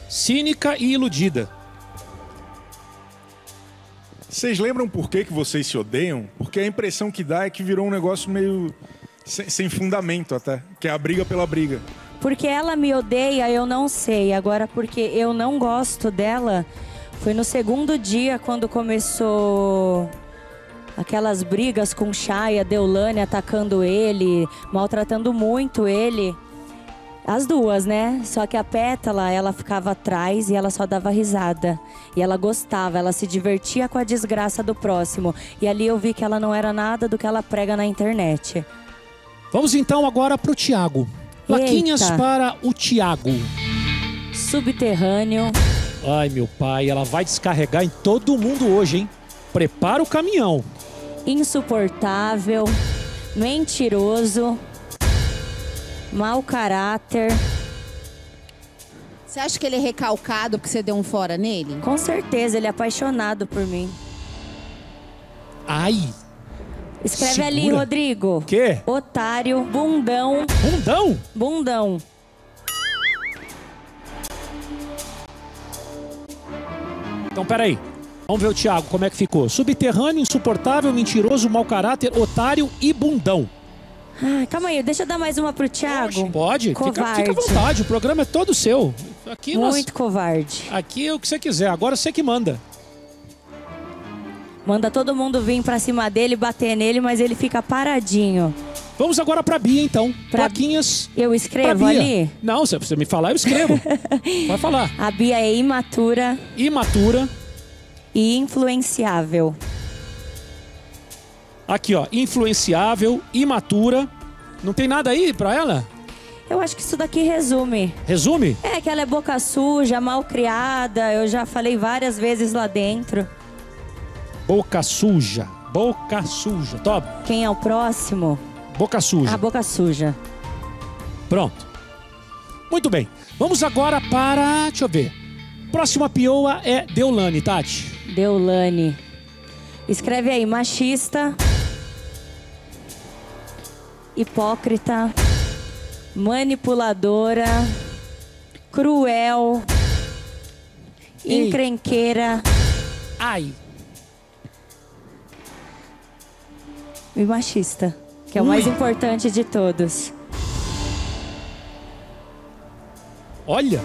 Cínica e iludida. Vocês lembram por que que vocês se odeiam? Porque a impressão que dá é que virou um negócio meio sem, sem fundamento até. Que é a briga pela briga. Porque ela me odeia, eu não sei. Agora, porque eu não gosto dela, foi no segundo dia quando começou aquelas brigas com Chai, a Deolane atacando ele, maltratando muito ele. As duas, né? Só que a Pétala, ela ficava atrás e ela só dava risada. E ela gostava, ela se divertia com a desgraça do próximo. E ali eu vi que ela não era nada do que ela prega na internet. Vamos então agora pro Thiago. Plaquinhas Eita. Para o Thiago. Subterrâneo. Ai, meu pai, ela vai descarregar em todo mundo hoje, hein? Prepara o caminhão. Insuportável. Mentiroso. Mau caráter. Você acha que ele é recalcado porque você deu um fora nele? Com certeza, ele é apaixonado por mim. Ai! Escreve Segura. ali, Rodrigo. Quê? Otário, bundão. Bundão? Bundão. Então, peraí. Vamos ver o Thiago, como é que ficou. Subterrâneo, insuportável, mentiroso, mau caráter, otário e bundão. Ai, calma aí, deixa eu dar mais uma pro Thiago. Pode, fica, fica à vontade, o programa é todo seu. Aqui Muito nós... covarde. Aqui é o que você quiser, agora você que manda. Manda todo mundo vir pra cima dele, bater nele, mas ele fica paradinho. Vamos agora pra Bia, então. Pra... Plaquinhas. Eu escrevo ali? Não, se você me falar, eu escrevo. Vai falar. A Bia é imatura. Imatura. E influenciável. Aqui, ó, influenciável, imatura. Não tem nada aí pra ela? Eu acho que isso daqui resume. Resume? É, que ela é boca suja, mal criada. Eu já falei várias vezes lá dentro. Boca suja, boca suja. Top. Quem é o próximo? Boca suja. A boca suja. Pronto. Muito bem. Vamos agora para... Deixa eu ver. Próxima pioa é Deolane, Tati. Deolane. Escreve aí, machista, hipócrita, manipuladora, cruel, ei, encrenqueira. Ai. E machista, que é o Ui. mais importante de todos. Olha.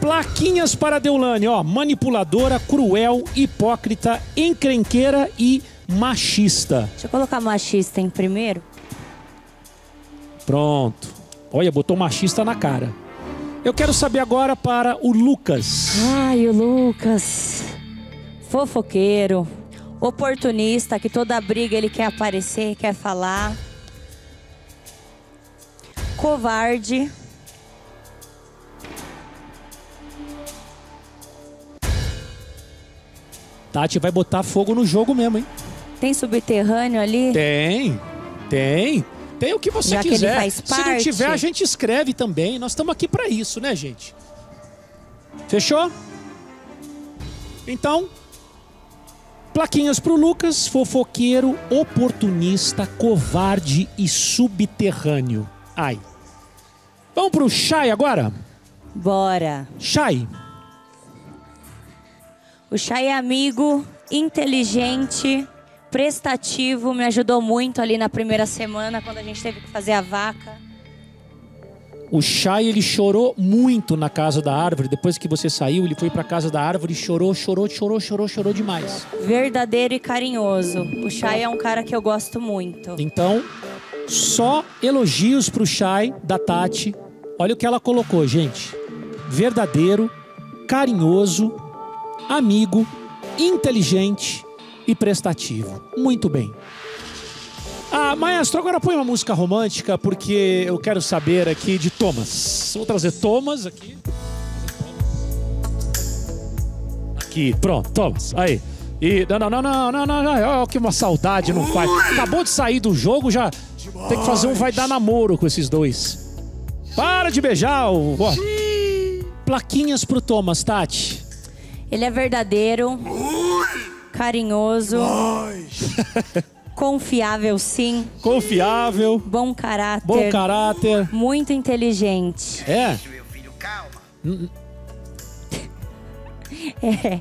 Plaquinhas para Deolane, ó, manipuladora, cruel, hipócrita, encrenqueira e machista. Deixa eu colocar machista em primeiro. Pronto. Olha, botou machista na cara. Eu quero saber agora para o Lucas. Ai, o Lucas. Fofoqueiro, oportunista, que toda briga ele quer aparecer, quer falar. Covarde. Tati vai botar fogo no jogo mesmo, hein? Tem subterrâneo ali? Tem, tem. Tem o que você Já quiser. Que ele faz parte. Se não tiver, a gente escreve também. Nós estamos aqui para isso, né, gente? Fechou? Então, plaquinhas pro Lucas, fofoqueiro, oportunista, covarde e subterrâneo. Ai. Vamos pro Chai agora? Bora. Chai. O Chai é amigo, inteligente, prestativo, me ajudou muito ali na primeira semana, quando a gente teve que fazer a vaca. O Chai, ele chorou muito na casa da árvore. Depois que você saiu, ele foi pra casa da árvore e chorou, chorou, chorou, chorou, chorou demais. Verdadeiro e carinhoso. O Chai é um cara que eu gosto muito. Então, só elogios pro Chai, da Tati. Olha o que ela colocou, gente. Verdadeiro, carinhoso, amigo, inteligente e prestativo. Muito bem. Ah, maestro, agora põe uma música romântica, porque eu quero saber aqui de Thomas. Vou trazer Thomas aqui. Aqui, pronto, Thomas. Aí. E não, não, não, não, não, não, não. Olha que uma saudade não faz. Acabou de sair do jogo, já demais. Tem que fazer um vai dar namoro com esses dois. Para de beijar o... Ó. Plaquinhas pro Thomas, Tati. Ele é verdadeiro, carinhoso, confiável, sim. Confiável. Bom caráter. Bom caráter. Muito inteligente. É. É.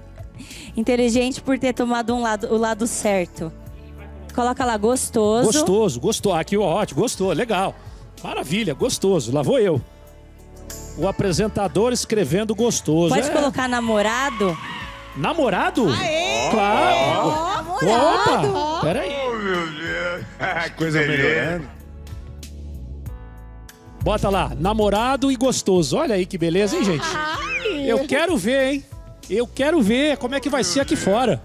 Inteligente por ter tomado um lado, o lado certo. Coloca lá, gostoso. Gostoso, gostou. Aqui, ótimo, gostou, legal. Maravilha, gostoso. Lá vou eu. O apresentador escrevendo gostoso. Pode é. colocar namorado? Namorado? Aê! Claro! Oh, namorado. Opa! Peraí. Oh, meu Deus. Coisa melhorando. Bota lá, namorado e gostoso. Olha aí que beleza, hein, gente? Ai. Eu quero ver, hein? Eu quero ver como é que vai ser aqui fora.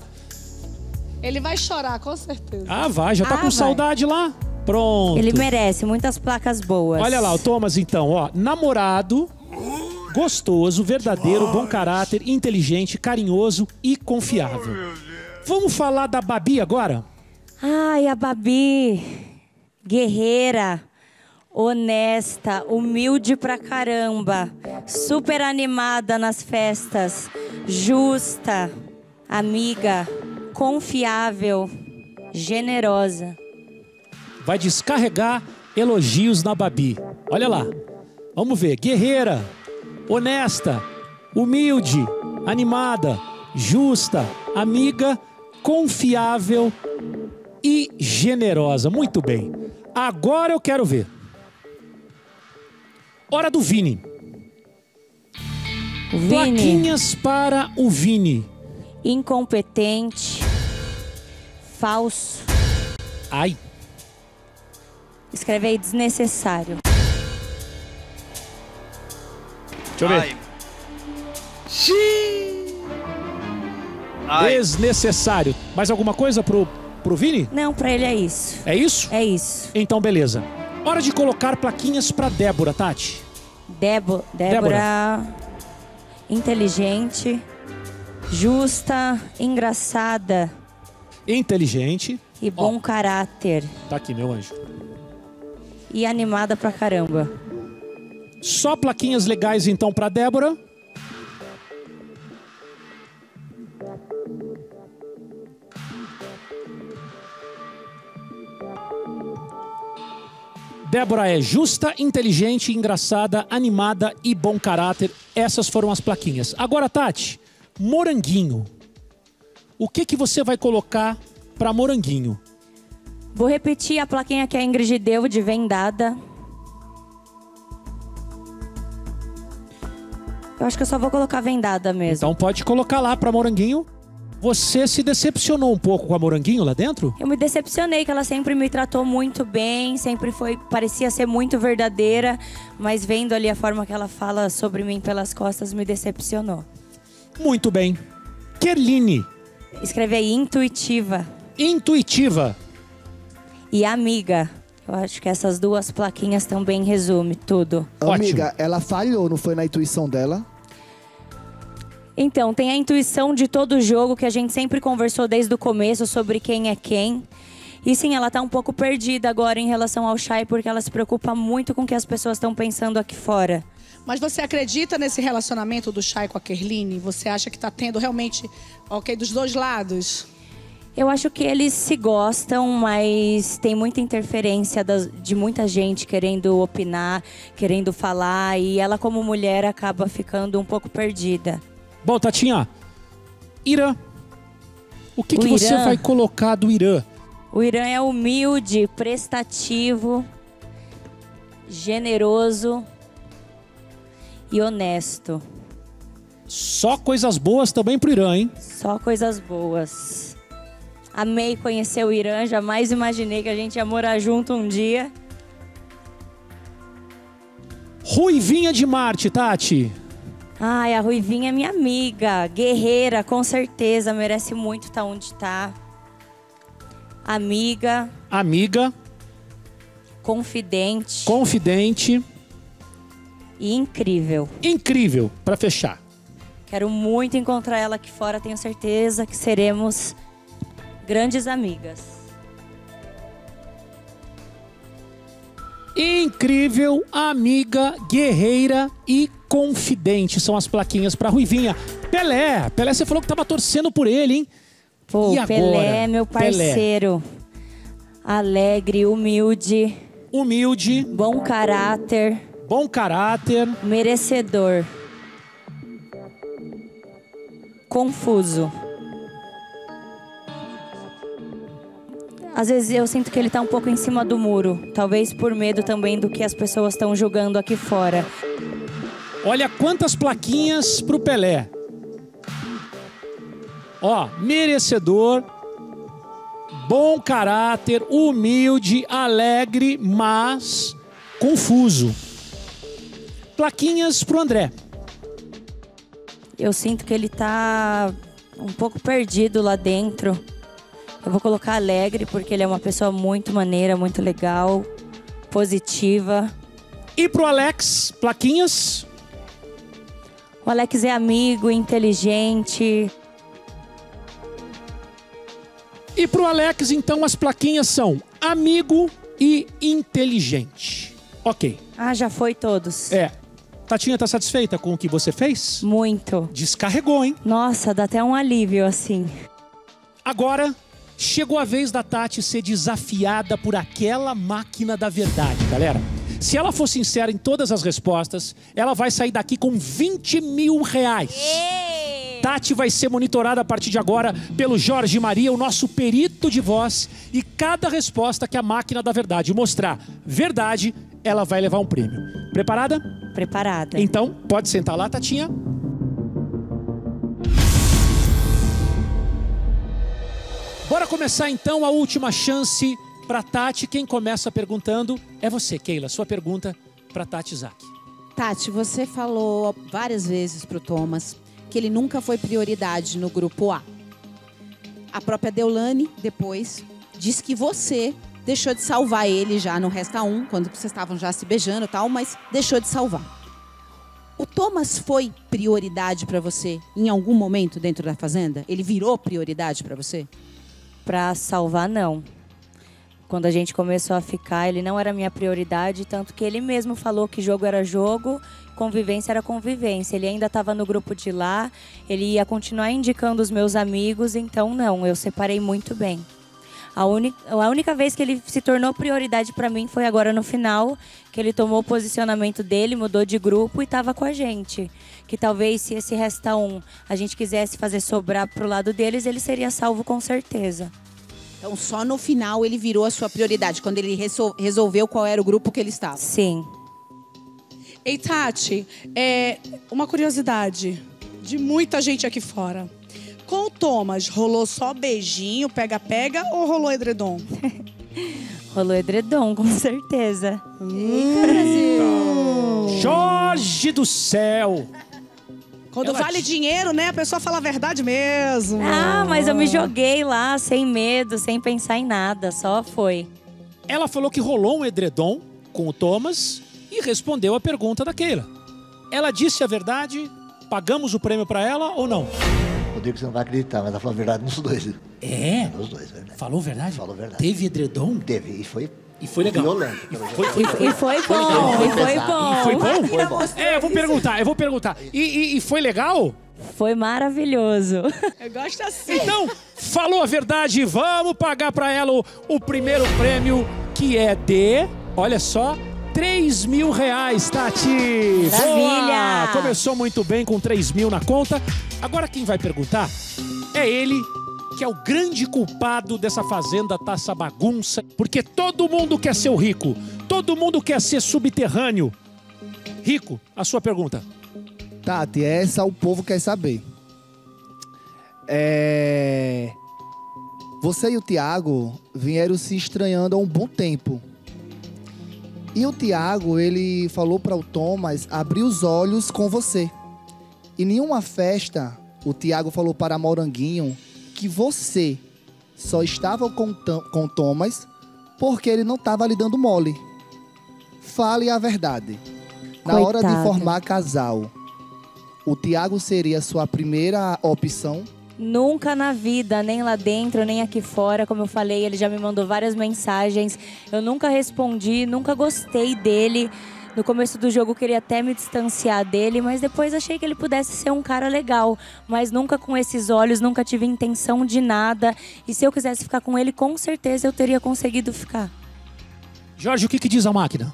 Ele vai chorar, com certeza. Ah, vai. Já tá ah, com vai. saudade lá? Pronto. Ele merece muitas placas boas. Olha lá, o Thomas, então, ó. Namorado... Gostoso, verdadeiro, bom caráter, inteligente, carinhoso e confiável. Vamos falar da Babi agora? Ai, a Babi. Guerreira, honesta, humilde pra caramba, super animada nas festas, justa, amiga, confiável, generosa. Vai descarregar elogios na Babi. Olha lá. Vamos ver. Guerreira, honesta, humilde, animada, justa, amiga, confiável e generosa. Muito bem. Agora eu quero ver. Hora do Vini. Vini. Plaquinhas para o Vini. Incompetente. Falso. Ai. Escreve aí desnecessário. Deixa eu ver. Ai. Desnecessário. Mais alguma coisa pro Pro Vini? Não, pra ele é isso. É isso? É isso. Então, beleza. Hora de colocar plaquinhas pra Débora, Tati. Débora... Débora... Inteligente... Justa... Engraçada... Inteligente... E bom ó, caráter. Tá aqui, meu anjo. E animada pra caramba. Só plaquinhas legais, então, pra Débora. Débora é justa, inteligente, engraçada, animada e bom caráter. Essas foram as plaquinhas. Agora, Tati, Moranguinho. O que que você vai colocar para Moranguinho? Vou repetir a plaquinha que a Ingrid deu de vendada. Eu acho que eu só vou colocar vendada mesmo. Então pode colocar lá para Moranguinho. Você se decepcionou um pouco com a Moranguinho lá dentro? Eu me decepcionei, que ela sempre me tratou muito bem, sempre foi, parecia ser muito verdadeira, mas vendo ali a forma que ela fala sobre mim pelas costas, me decepcionou. Muito bem. Kerline. Escreve aí, intuitiva. Intuitiva. E amiga. Eu acho que essas duas plaquinhas também resumem tudo. Amiga, ótimo. Ela falhou, não foi na intuição dela? Então, tem a intuição de todo jogo, que a gente sempre conversou desde o começo sobre quem é quem. E sim, ela tá um pouco perdida agora em relação ao Chai, porque ela se preocupa muito com o que as pessoas estão pensando aqui fora. Mas você acredita nesse relacionamento do Chai com a Kerline? Você acha que tá tendo realmente, ok, dos dois lados? Eu acho que eles se gostam, mas tem muita interferência das, de muita gente querendo opinar, querendo falar. E ela, como mulher, acaba ficando um pouco perdida. Bom, Tatinha, Irã, o que, que Irã, você vai colocar do Irã? O Irã é humilde, prestativo, generoso e honesto. Só coisas boas também pro Irã, hein? Só coisas boas. Amei conhecer o Irã, jamais imaginei que a gente ia morar junto um dia. Ruivinha de Marte, Tati. Ai, a Ruivinha é minha amiga, guerreira, com certeza, merece muito estar onde tá. Amiga. Amiga. Confidente. Confidente. E incrível. Incrível, pra fechar. Quero muito encontrar ela aqui fora, tenho certeza que seremos grandes amigas. Incrível, amiga, guerreira e confidente. São as plaquinhas para Ruivinha. Pelé, Pelé, você falou que tava torcendo por ele, hein? Pô, e Pelé, agora? Meu parceiro. Pelé. Alegre, humilde. Humilde. Bom caráter. Bom caráter. Merecedor. Confuso. Às vezes eu sinto que ele tá um pouco em cima do muro. Talvez por medo também do que as pessoas estão julgando aqui fora. Olha quantas plaquinhas pro Pelé. Ó, merecedor, bom caráter, humilde, alegre, mas confuso. Plaquinhas pro André. Eu sinto que ele tá um pouco perdido lá dentro. Eu vou colocar alegre, porque ele é uma pessoa muito maneira, muito legal, positiva. E pro Alex, plaquinhas? O Alex é amigo, inteligente. E pro Alex, então, as plaquinhas são amigo e inteligente. Ok. Ah, já foi todos. É. Tatinha, tá satisfeita com o que você fez? Muito. Descarregou, hein? Nossa, dá até um alívio, assim. Agora, chegou a vez da Tati ser desafiada por aquela máquina da verdade, galera. Se ela for sincera em todas as respostas, ela vai sair daqui com vinte mil reais. Ei! Tati vai ser monitorada a partir de agora pelo Jorge Maria, o nosso perito de voz. E cada resposta que a máquina da verdade mostrar verdade, ela vai levar um prêmio. Preparada? Preparada. Então, pode sentar lá, Tatinha. Bora começar, então, a última chance para Tati. Quem começa perguntando é você, Keila. Sua pergunta para Tati Zaqui. Tati, você falou várias vezes para o Thomas que ele nunca foi prioridade no grupo A. A própria Deolane, depois, Diz que você deixou de salvar ele já no Resta Um, quando vocês estavam já se beijando e tal, mas deixou de salvar. O Thomas foi prioridade para você em algum momento dentro da Fazenda? Ele virou prioridade para você? Para salvar, não. Quando a gente começou a ficar, ele não era minha prioridade, tanto que ele mesmo falou que jogo era jogo, convivência era convivência. Ele ainda estava no grupo de lá, ele ia continuar indicando os meus amigos, então não, eu separei muito bem. A, a única vez que ele se tornou prioridade para mim foi agora no final, que ele tomou o posicionamento dele, mudou de grupo e estava com a gente. Que talvez se esse Resta Um a gente quisesse fazer sobrar pro lado deles, ele seria salvo com certeza. Então só no final ele virou a sua prioridade, quando ele resolveu qual era o grupo que ele estava? Sim. Ei, Tati, é uma curiosidade de muita gente aqui fora. Com o Thomas, rolou só beijinho, pega-pega ou rolou edredom? Rolou edredom, com certeza. Eita, Brasil! Jorge do céu! Quando Ela vale dinheiro, né? A pessoa fala a verdade mesmo. Ah, mas eu me joguei lá, sem medo, sem pensar em nada. Só foi. Ela falou que rolou um edredom com o Thomas e respondeu a pergunta da Keila. Ela disse a verdade, pagamos o prêmio pra ela ou não? Eu digo que você não vai acreditar, mas ela falou a verdade nos dois. É? Nos dois, verdade. Falou verdade? Falou verdade. Teve edredom? Teve, e foi... E foi legal. Violento. Foi, foi, foi, e foi bom, foi, e foi bom. E foi bom? Foi bom. É, eu vou perguntar, eu vou perguntar. E, e, e foi legal? Foi maravilhoso. Eu gosto assim. Então, falou a verdade, vamos pagar pra ela o, o primeiro prêmio, que é de... Olha só... três mil reais, Tati! Maravilha! Boa! Começou muito bem com três mil na conta. Agora quem vai perguntar é ele, que é o grande culpado dessa fazenda, tá essa bagunça. Porque todo mundo quer ser o rico, todo mundo quer ser subterrâneo. Rico, a sua pergunta. Tati, essa o povo quer saber. É... Você e o Thiago vieram se estranhando há um bom tempo. E o Thiago, ele falou para o Thomas abrir os olhos com você. E nenhuma festa, o Thiago falou para Moranguinho que você só estava com, com Thomas porque ele não estava lhe dando mole. Fale a verdade. Na Coitada. Hora de formar casal, o Thiago seria a sua primeira opção? Nunca na vida, nem lá dentro, nem aqui fora. Como eu falei, ele já me mandou várias mensagens. Eu nunca respondi, nunca gostei dele. No começo do jogo eu queria até me distanciar dele, mas depois achei que ele pudesse ser um cara legal. Mas nunca com esses olhos, nunca tive intenção de nada. E se eu quisesse ficar com ele, com certeza eu teria conseguido ficar. Jorge, o que, que diz a máquina?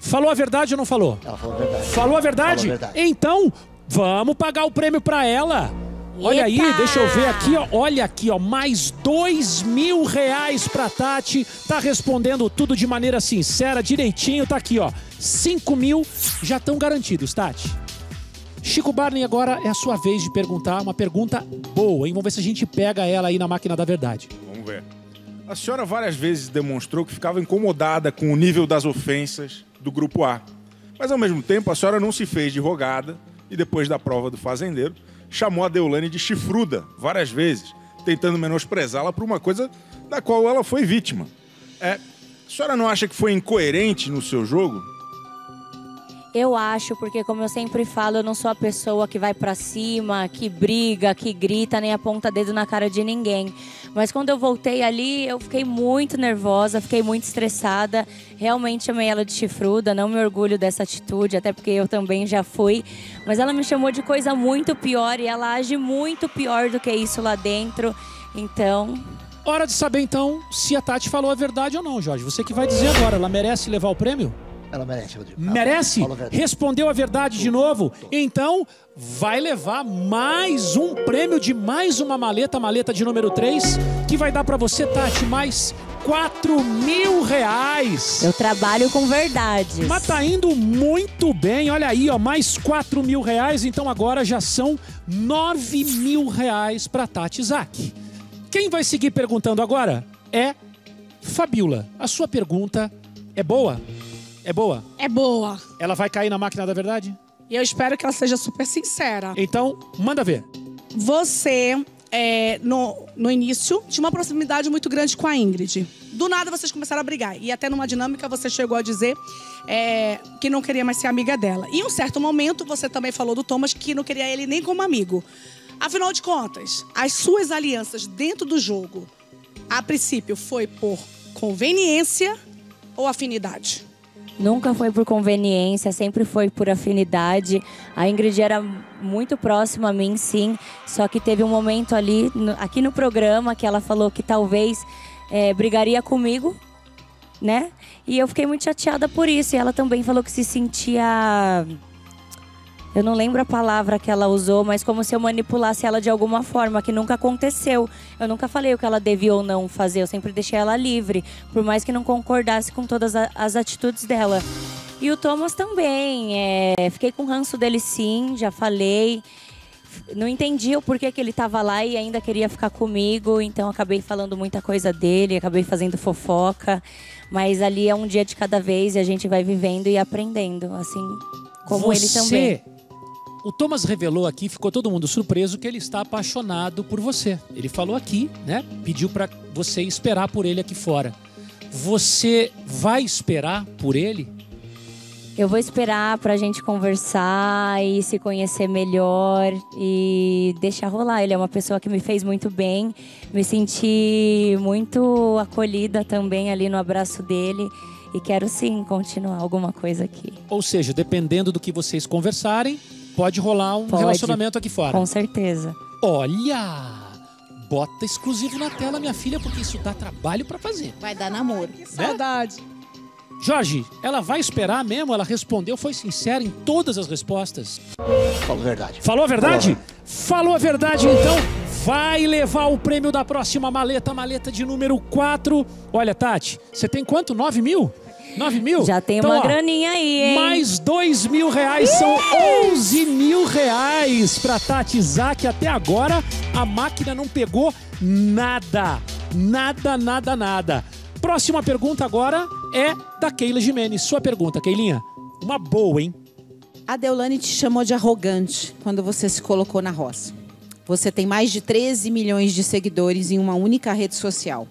Falou a verdade ou não falou? Ela falou a verdade. Falou a verdade? Falou a verdade. Então, vamos pagar o prêmio pra ela. Olha Eita! Aí, deixa eu ver aqui, ó. Olha aqui, ó, mais dois mil reais pra Tati. Tá respondendo tudo de maneira sincera, direitinho. Tá aqui, ó, cinco mil já estão garantidos, Tati. Chico Barney, agora é a sua vez de perguntar uma pergunta boa, hein? Vamos ver se a gente pega ela aí na máquina da verdade. Vamos ver. A senhora várias vezes demonstrou que ficava incomodada com o nível das ofensas do Grupo A. Mas, ao mesmo tempo, a senhora não se fez de rogada e, depois da prova do fazendeiro, chamou a Deolane de chifruda várias vezes, tentando menosprezá-la por uma coisa da qual ela foi vítima. É, a senhora não acha que foi incoerente no seu jogo? Eu acho, porque como eu sempre falo, eu não sou a pessoa que vai pra cima, que briga, que grita, nem aponta dedo na cara de ninguém. Mas quando eu voltei ali, eu fiquei muito nervosa, fiquei muito estressada. Realmente chamei ela de chifruda, não me orgulho dessa atitude, até porque eu também já fui. Mas ela me chamou de coisa muito pior e ela age muito pior do que isso lá dentro. Então... Hora de saber, então, se a Tati falou a verdade ou não, Jorge. Você que vai dizer agora, ela merece levar o prêmio? Ela merece, Rodrigo. Ela merece? A Respondeu a verdade tudo, de novo? Tudo. Então, vai levar mais um prêmio de mais uma maleta, maleta de número três, que vai dar pra você, Tati, mais quatro mil reais. Eu trabalho com verdades. Mas tá indo muito bem, olha aí, ó, mais quatro mil reais. Então agora já são nove mil reais pra Tati Zaqui. Quem vai seguir perguntando agora é Fabiola. A sua pergunta é boa? É boa? É boa. Ela vai cair na máquina da verdade? E eu espero que ela seja super sincera. Então, manda ver. Você é, no, no início, tinha uma proximidade muito grande com a Ingrid. Do nada, vocês começaram a brigar. E até numa dinâmica, você chegou a dizer é, que não queria mais ser amiga dela. E em um certo momento, você também falou do Thomas que não queria ele nem como amigo. Afinal de contas, as suas alianças dentro do jogo, a princípio, foi por conveniência ou afinidade? Nunca foi por conveniência, sempre foi por afinidade. A Ingrid era muito próxima a mim, sim. Só que teve um momento ali, no, aqui no programa, que ela falou que talvez é, brigaria comigo, né? E eu fiquei muito chateada por isso. E ela também falou que se sentia... Eu não lembro a palavra que ela usou, mas como se eu manipulasse ela de alguma forma, que nunca aconteceu. Eu nunca falei o que ela devia ou não fazer, eu sempre deixei ela livre, por mais que não concordasse com todas as atitudes dela. E o Thomas também, é... fiquei com o ranço dele sim, já falei. Não entendi o porquê que ele estava lá e ainda queria ficar comigo, então acabei falando muita coisa dele, acabei fazendo fofoca. Mas ali é um dia de cada vez e a gente vai vivendo e aprendendo, assim como ele também. O Thomas revelou aqui, ficou todo mundo surpreso, que ele está apaixonado por você. Ele falou aqui, né? Pediu para você esperar por ele aqui fora. Você vai esperar por ele? Eu vou esperar pra gente conversar e se conhecer melhor e deixar rolar. Ele é uma pessoa que me fez muito bem. Me senti muito acolhida também ali no abraço dele. E quero sim continuar alguma coisa aqui. Ou seja, dependendo do que vocês conversarem, pode rolar um pode, relacionamento aqui fora. Com certeza. Olha! Bota exclusivo na tela, minha filha, porque isso dá trabalho pra fazer. Vai dar namoro. Que saudade. Né? Jorge, ela vai esperar mesmo? Ela respondeu, foi sincera em todas as respostas. Falou a verdade. Falou a verdade? Olá. Falou a verdade, então. Vai levar o prêmio da próxima maleta, maleta de número quatro. Olha, Tati, você tem quanto? nove mil? nove mil? Já tem então, uma ó, graninha aí, hein? Mais dois mil reais, são onze mil reais pra Tati Zaqui. Até agora, a máquina não pegou nada. Nada, nada, nada. Próxima pergunta agora é da Keila Gimenez. Sua pergunta, Keilinha. Uma boa, hein? A Deolane te chamou de arrogante quando você se colocou na roça. Você tem mais de treze milhões de seguidores em uma única rede social.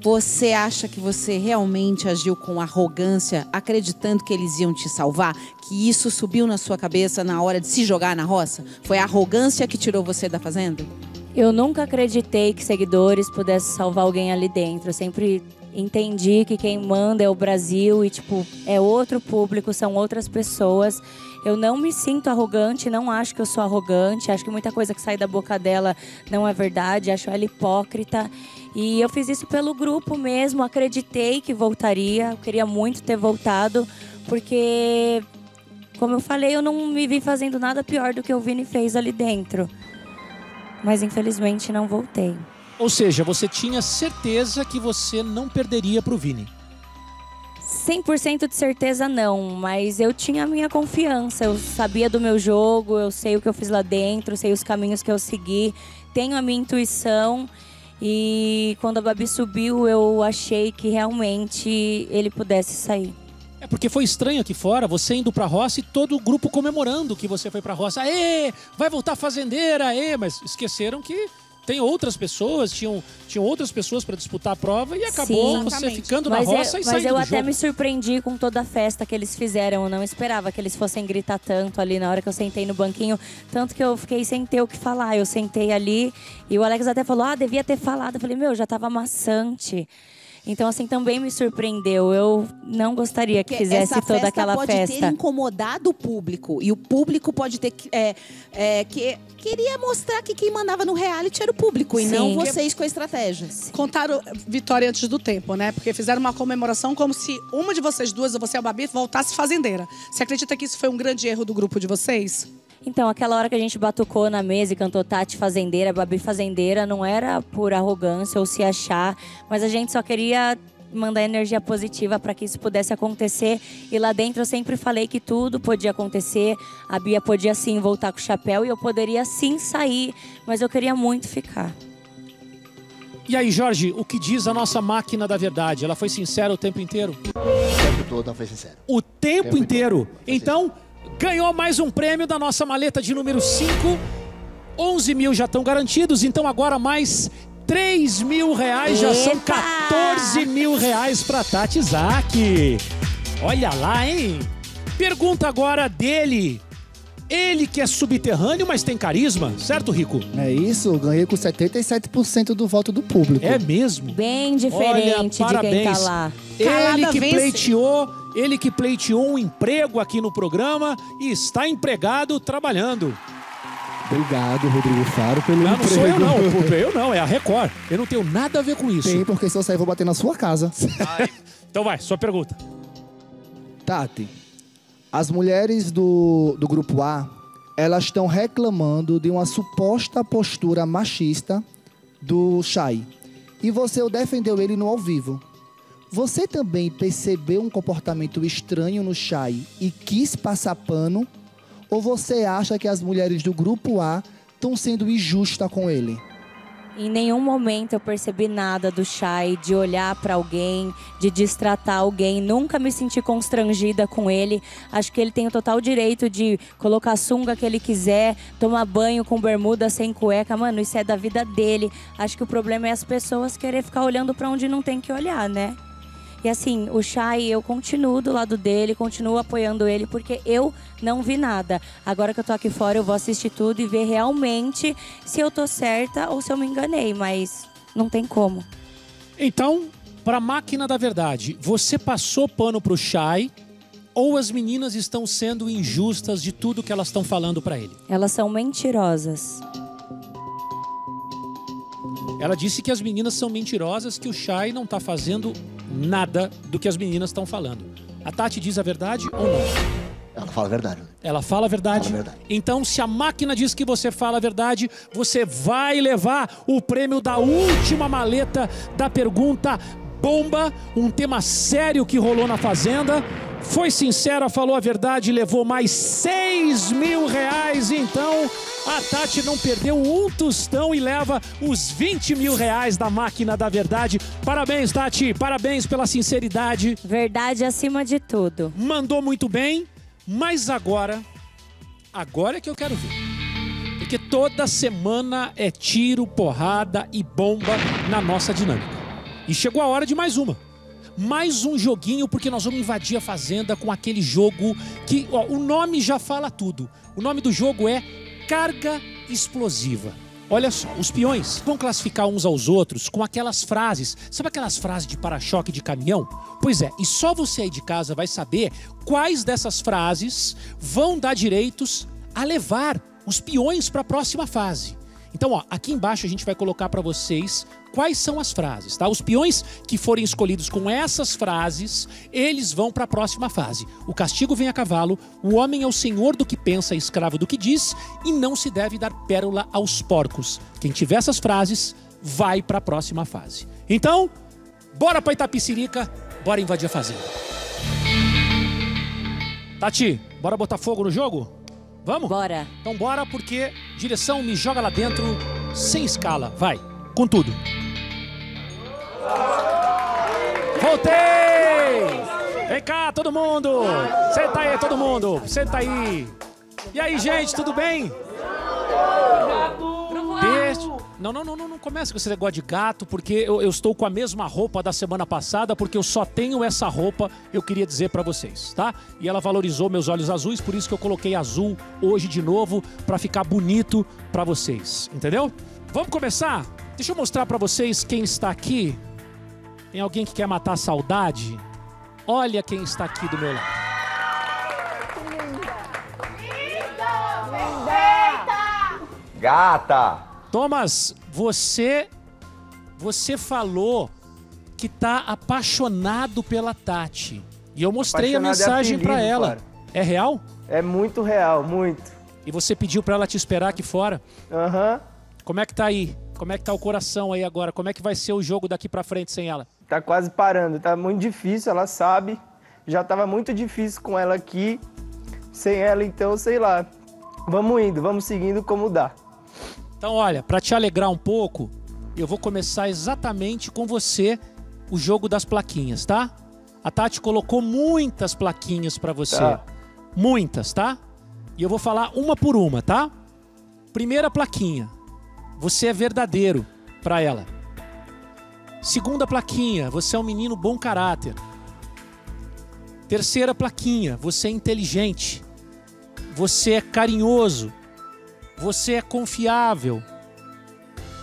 Você acha que você realmente agiu com arrogância, acreditando que eles iam te salvar? Que isso subiu na sua cabeça na hora de se jogar na roça? Foi a arrogância que tirou você da fazenda? Eu nunca acreditei que seguidores pudessem salvar alguém ali dentro. Eu sempre entendi que quem manda é o Brasil e, tipo, é outro público, são outras pessoas. Eu não me sinto arrogante, não acho que eu sou arrogante. Acho que muita coisa que sai da boca dela não é verdade, acho ela hipócrita. E eu fiz isso pelo grupo mesmo, acreditei que voltaria. Eu queria muito ter voltado, porque, como eu falei, eu não me vi fazendo nada pior do que o Vini fez ali dentro. Mas, infelizmente, não voltei. Ou seja, você tinha certeza que você não perderia pro Vini? cem por cento de certeza não, mas eu tinha a minha confiança. Eu sabia do meu jogo, eu sei o que eu fiz lá dentro, sei os caminhos que eu segui, tenho a minha intuição. E quando a Babi subiu, eu achei que realmente ele pudesse sair. É porque foi estranho aqui fora, você indo pra roça e todo o grupo comemorando que você foi pra roça. Aê, vai voltar fazendeira, aê. Mas esqueceram que tem outras pessoas, tinham, tinham outras pessoas pra disputar a prova. E acabou, sim, você ficando na mas roça eu, e saindo do jogo. Mas eu até me surpreendi com toda a festa que eles fizeram. Eu não esperava que eles fossem gritar tanto ali na hora que eu sentei no banquinho. Tanto que eu fiquei sem ter o que falar. Eu sentei ali e o Alex até falou, ah, devia ter falado. Eu falei, meu, já tava amassante. Então, assim, também me surpreendeu. Eu não gostaria que fizesse toda aquela festa. Essa festa pode ter incomodado o público. E o público pode ter... É, é, que, queria mostrar que quem mandava no reality era o público. Sim. E não vocês com estratégias. Contaram vitória antes do tempo, né? Porque fizeram uma comemoração como se uma de vocês duas, ou você ou a Babi, voltasse fazendeira. Você acredita que isso foi um grande erro do grupo de vocês? Então, aquela hora que a gente batucou na mesa e cantou Tati Fazendeira, Babi Fazendeira, não era por arrogância ou se achar, mas a gente só queria mandar energia positiva para que isso pudesse acontecer. E lá dentro eu sempre falei que tudo podia acontecer, a Bia podia sim voltar com o chapéu e eu poderia sim sair, mas eu queria muito ficar. E aí, Jorge, o que diz a nossa máquina da verdade? Ela foi sincera o tempo inteiro? O tempo todo ela foi sincera. O tempo, o tempo inteiro? Todo. Então... Ganhou mais um prêmio da nossa maleta de número cinco. onze mil já estão garantidos, então agora mais três mil reais, já são quatorze mil reais para Tati Zaqui. Olha lá, hein? Pergunta agora dele. Ele que é subterrâneo, mas tem carisma, certo, Rico? É isso, eu ganhei com setenta e sete por cento do voto do público. É mesmo? Bem diferente. Olha, parabéns de quem tá lá. Ele que pleiteou, ele que pleiteou um emprego aqui no programa e está empregado trabalhando. Obrigado, Rodrigo Faro, pelo não, emprego. Não sou eu não, eu não, é a Record. Eu não tenho nada a ver com isso. Tem, porque se eu sair eu vou bater na sua casa. Então vai, sua pergunta. Tati, as mulheres do, do Grupo A, elas estão reclamando de uma suposta postura machista do Chai. E você o defendeu ele no ao vivo. Você também percebeu um comportamento estranho no Chai e quis passar pano? Ou você acha que as mulheres do Grupo A estão sendo injustas com ele? Em nenhum momento eu percebi nada do Chai, de olhar para alguém, de destratar alguém. Nunca me senti constrangida com ele. Acho que ele tem o total direito de colocar a sunga que ele quiser, tomar banho com bermuda, sem cueca. Mano, isso é da vida dele. Acho que o problema é as pessoas querer ficar olhando para onde não tem que olhar, né? E assim, o Chai, eu continuo do lado dele, continuo apoiando ele, porque eu não vi nada. Agora que eu tô aqui fora, eu vou assistir tudo e ver realmente se eu tô certa ou se eu me enganei, mas não tem como. Então, pra máquina da verdade, você passou pano pro Chai ou as meninas estão sendo injustas de tudo que elas estão falando pra ele? Elas são mentirosas. Ela disse que as meninas são mentirosas, que o Chai não tá fazendo nada do que as meninas estão falando. A Tati diz a verdade ou não? Ela fala a verdade. Ela fala a verdade. Fala a verdade. Então, se a máquina diz que você fala a verdade, você vai levar o prêmio da última maleta da pergunta bomba, um tema sério que rolou na Fazenda. Foi sincera, falou a verdade, levou mais seis mil reais. Então, a Tati não perdeu um tostão e leva os vinte mil reais da máquina da verdade. Parabéns, Tati. Parabéns pela sinceridade. Verdade acima de tudo. Mandou muito bem, mas agora, agora é que eu quero ver. Porque toda semana é tiro, porrada e bomba na nossa dinâmica. E chegou a hora de mais uma. Mais um joguinho, porque nós vamos invadir a Fazenda com aquele jogo que... Ó, o nome já fala tudo. O nome do jogo é Carga Explosiva. Olha só, os peões vão classificar uns aos outros com aquelas frases. Sabe aquelas frases de para-choque de caminhão? Pois é, e só você aí de casa vai saber quais dessas frases vão dar direitos a levar os peões para a próxima fase. Então, ó, aqui embaixo a gente vai colocar para vocês quais são as frases, tá? Os peões que forem escolhidos com essas frases, eles vão para a próxima fase. O castigo vem a cavalo, o homem é o senhor do que pensa, escravo do que diz, e não se deve dar pérola aos porcos. Quem tiver essas frases, vai para a próxima fase. Então, bora para Itapicirica, bora invadir a Fazenda. Tati, bora botar fogo no jogo? Vamos? Bora. Então bora, porque direção me joga lá dentro, sem escala. Vai, com tudo. Voltei! Vem cá, todo mundo! Senta aí, todo mundo! Senta aí! E aí, gente, tudo bem? Não, não, não, não, não começa com esse negócio de gato, porque eu, eu estou com a mesma roupa da semana passada, porque eu só tenho essa roupa, eu queria dizer pra vocês, tá? E ela valorizou meus olhos azuis, por isso que eu coloquei azul hoje de novo, pra ficar bonito pra vocês, entendeu? Vamos começar? Deixa eu mostrar pra vocês quem está aqui. Tem alguém que quer matar a saudade? Olha quem está aqui do meu lado. Gata! Thomas, você, você falou que tá apaixonado pela Tati. E eu mostrei apaixonado a mensagem é para ela. Cara. É real? É muito real, muito. E você pediu para ela te esperar aqui fora? Aham. Uhum. Como é que tá aí? Como é que tá o coração aí agora? Como é que vai ser o jogo daqui para frente sem ela? Tá quase parando, tá muito difícil, ela sabe. Já tava muito difícil com ela aqui. Sem ela, então, sei lá. Vamos indo, vamos seguindo como dá. Então, olha, para te alegrar um pouco, eu vou começar exatamente com você o jogo das plaquinhas, tá? A Tati colocou muitas plaquinhas para você. Tá. Muitas, tá? E eu vou falar uma por uma, tá? Primeira plaquinha, você é verdadeiro para ela. Segunda plaquinha, você é um menino bom caráter. Terceira plaquinha, você é inteligente. Você é carinhoso. Você é confiável.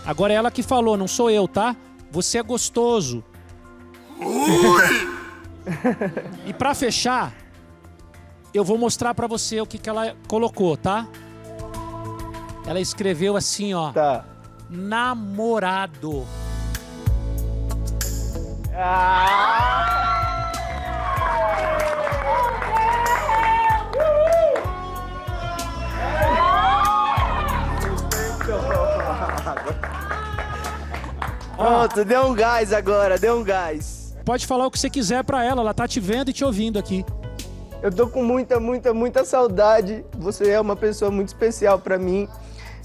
Agora é ela que falou, não sou eu, tá? Você é gostoso. E pra fechar, eu vou mostrar pra você o que, que ela colocou, tá? Ela escreveu assim, ó. Tá. Namorado. Ah! Pronto, deu um gás agora, deu um gás. Pode falar o que você quiser pra ela, ela tá te vendo e te ouvindo aqui. Eu tô com muita, muita, muita saudade. Você é uma pessoa muito especial pra mim.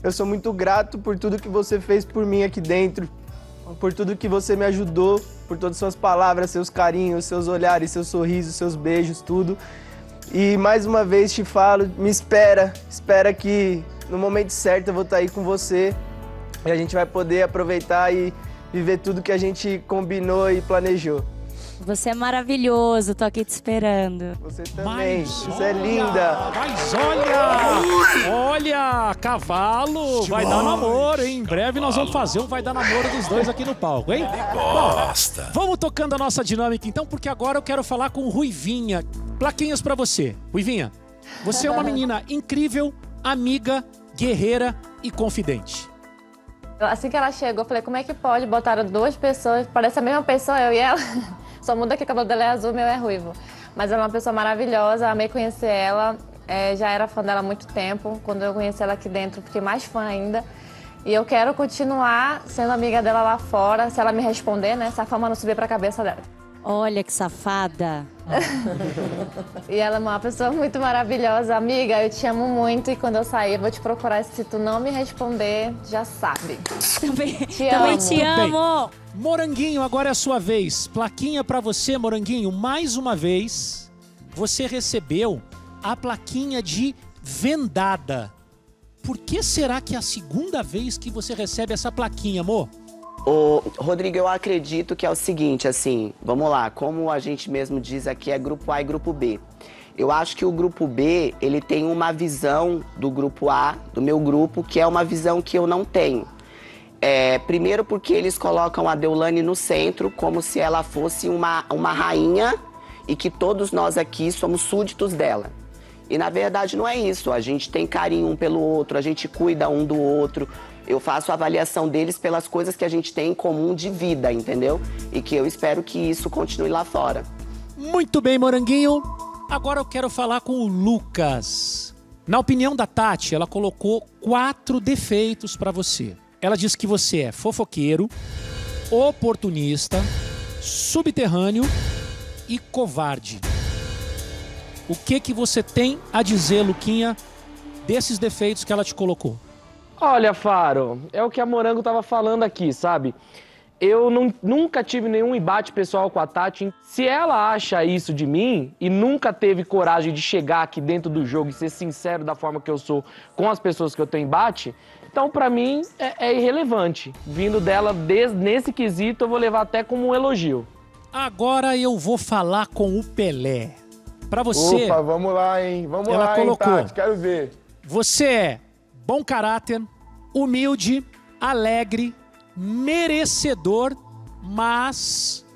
Eu sou muito grato por tudo que você fez por mim aqui dentro, por tudo que você me ajudou, por todas as suas palavras, seus carinhos, seus olhares, seus sorrisos, seus beijos, tudo. E mais uma vez te falo, me espera, espera que no momento certo eu vou estar aí com você e a gente vai poder aproveitar e viver tudo que a gente combinou e planejou. Você é maravilhoso, tô aqui te esperando. Você também, mas você olha, é linda. Mas olha, olha, cavalo, vai dar namoro, hein? Em breve nós vamos fazer um vai dar namoro dos dois aqui no palco, hein? Gosta. Bom, vamos tocando a nossa dinâmica então, porque agora eu quero falar com o Ruivinha. Plaquinhas pra você. Ruivinha, você é uma menina incrível, amiga, guerreira e confidente. Assim que ela chegou, eu falei, como é que pode? Botaram duas pessoas, parece a mesma pessoa, eu e ela. Só muda que o cabelo dela é azul, meu é ruivo. Mas ela é uma pessoa maravilhosa, amei conhecer ela. É, já era fã dela há muito tempo. Quando eu conheci ela aqui dentro, fiquei mais fã ainda. E eu quero continuar sendo amiga dela lá fora, se ela me responder, né? Se a fama não subir pra cabeça dela. Olha que safada. E ela é uma pessoa muito maravilhosa. Amiga, eu te amo muito e quando eu sair eu vou te procurar. Se tu não me responder, já sabe. Também te também amo. Te amo. Moranguinho, agora é a sua vez. Plaquinha pra você, Moranguinho. Mais uma vez, você recebeu a plaquinha de vendada. Por que será que é a segunda vez que você recebe essa plaquinha, amor? Ô, Rodrigo, eu acredito que é o seguinte, assim, vamos lá, como a gente mesmo diz aqui, é grupo A e grupo B. Eu acho que o grupo B, ele tem uma visão do grupo A, do meu grupo, que é uma visão que eu não tenho. É, primeiro porque eles colocam a Deolane no centro, como se ela fosse uma, uma rainha e que todos nós aqui somos súditos dela. E na verdade não é isso, a gente tem carinho um pelo outro, a gente cuida um do outro. Eu faço a avaliação deles pelas coisas que a gente tem em comum de vida, entendeu? E que eu espero que isso continue lá fora. Muito bem, Moranguinho. Agora eu quero falar com o Lucas. Na opinião da Tati, ela colocou quatro defeitos pra você. Ela diz que você é fofoqueiro, oportunista, subterrâneo e covarde. O que que você tem a dizer, Luquinha, desses defeitos que ela te colocou? Olha, Faro, é o que a Morango tava falando aqui, sabe? Eu não, nunca tive nenhum embate pessoal com a Tati. Se ela acha isso de mim e nunca teve coragem de chegar aqui dentro do jogo e ser sincero da forma que eu sou com as pessoas que eu tenho embate, então pra mim é, é irrelevante. Vindo dela des, nesse quesito, eu vou levar até como um elogio. Agora eu vou falar com o Pelé. Pra você... Opa, vamos lá, hein? Vamos ela lá, colocou, hein, Tati? Quero ver. Você é... bom caráter, humilde, alegre, merecedor, mas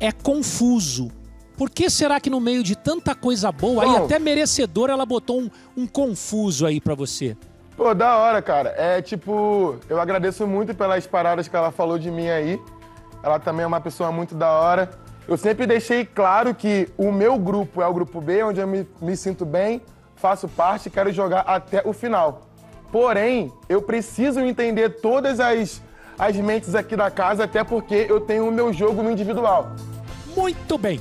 é confuso. Por que será que no meio de tanta coisa boa, bom, aí até merecedor, ela botou um, um confuso aí pra você? Pô, da hora, cara. É tipo, eu agradeço muito pelas paradas que ela falou de mim aí. Ela também é uma pessoa muito da hora. Eu sempre deixei claro que o meu grupo é o grupo B, onde eu me, me sinto bem, faço parte e quero jogar até o final. Porém, eu preciso entender todas as, as mentes aqui da casa, até porque eu tenho o meu jogo no individual. Muito bem.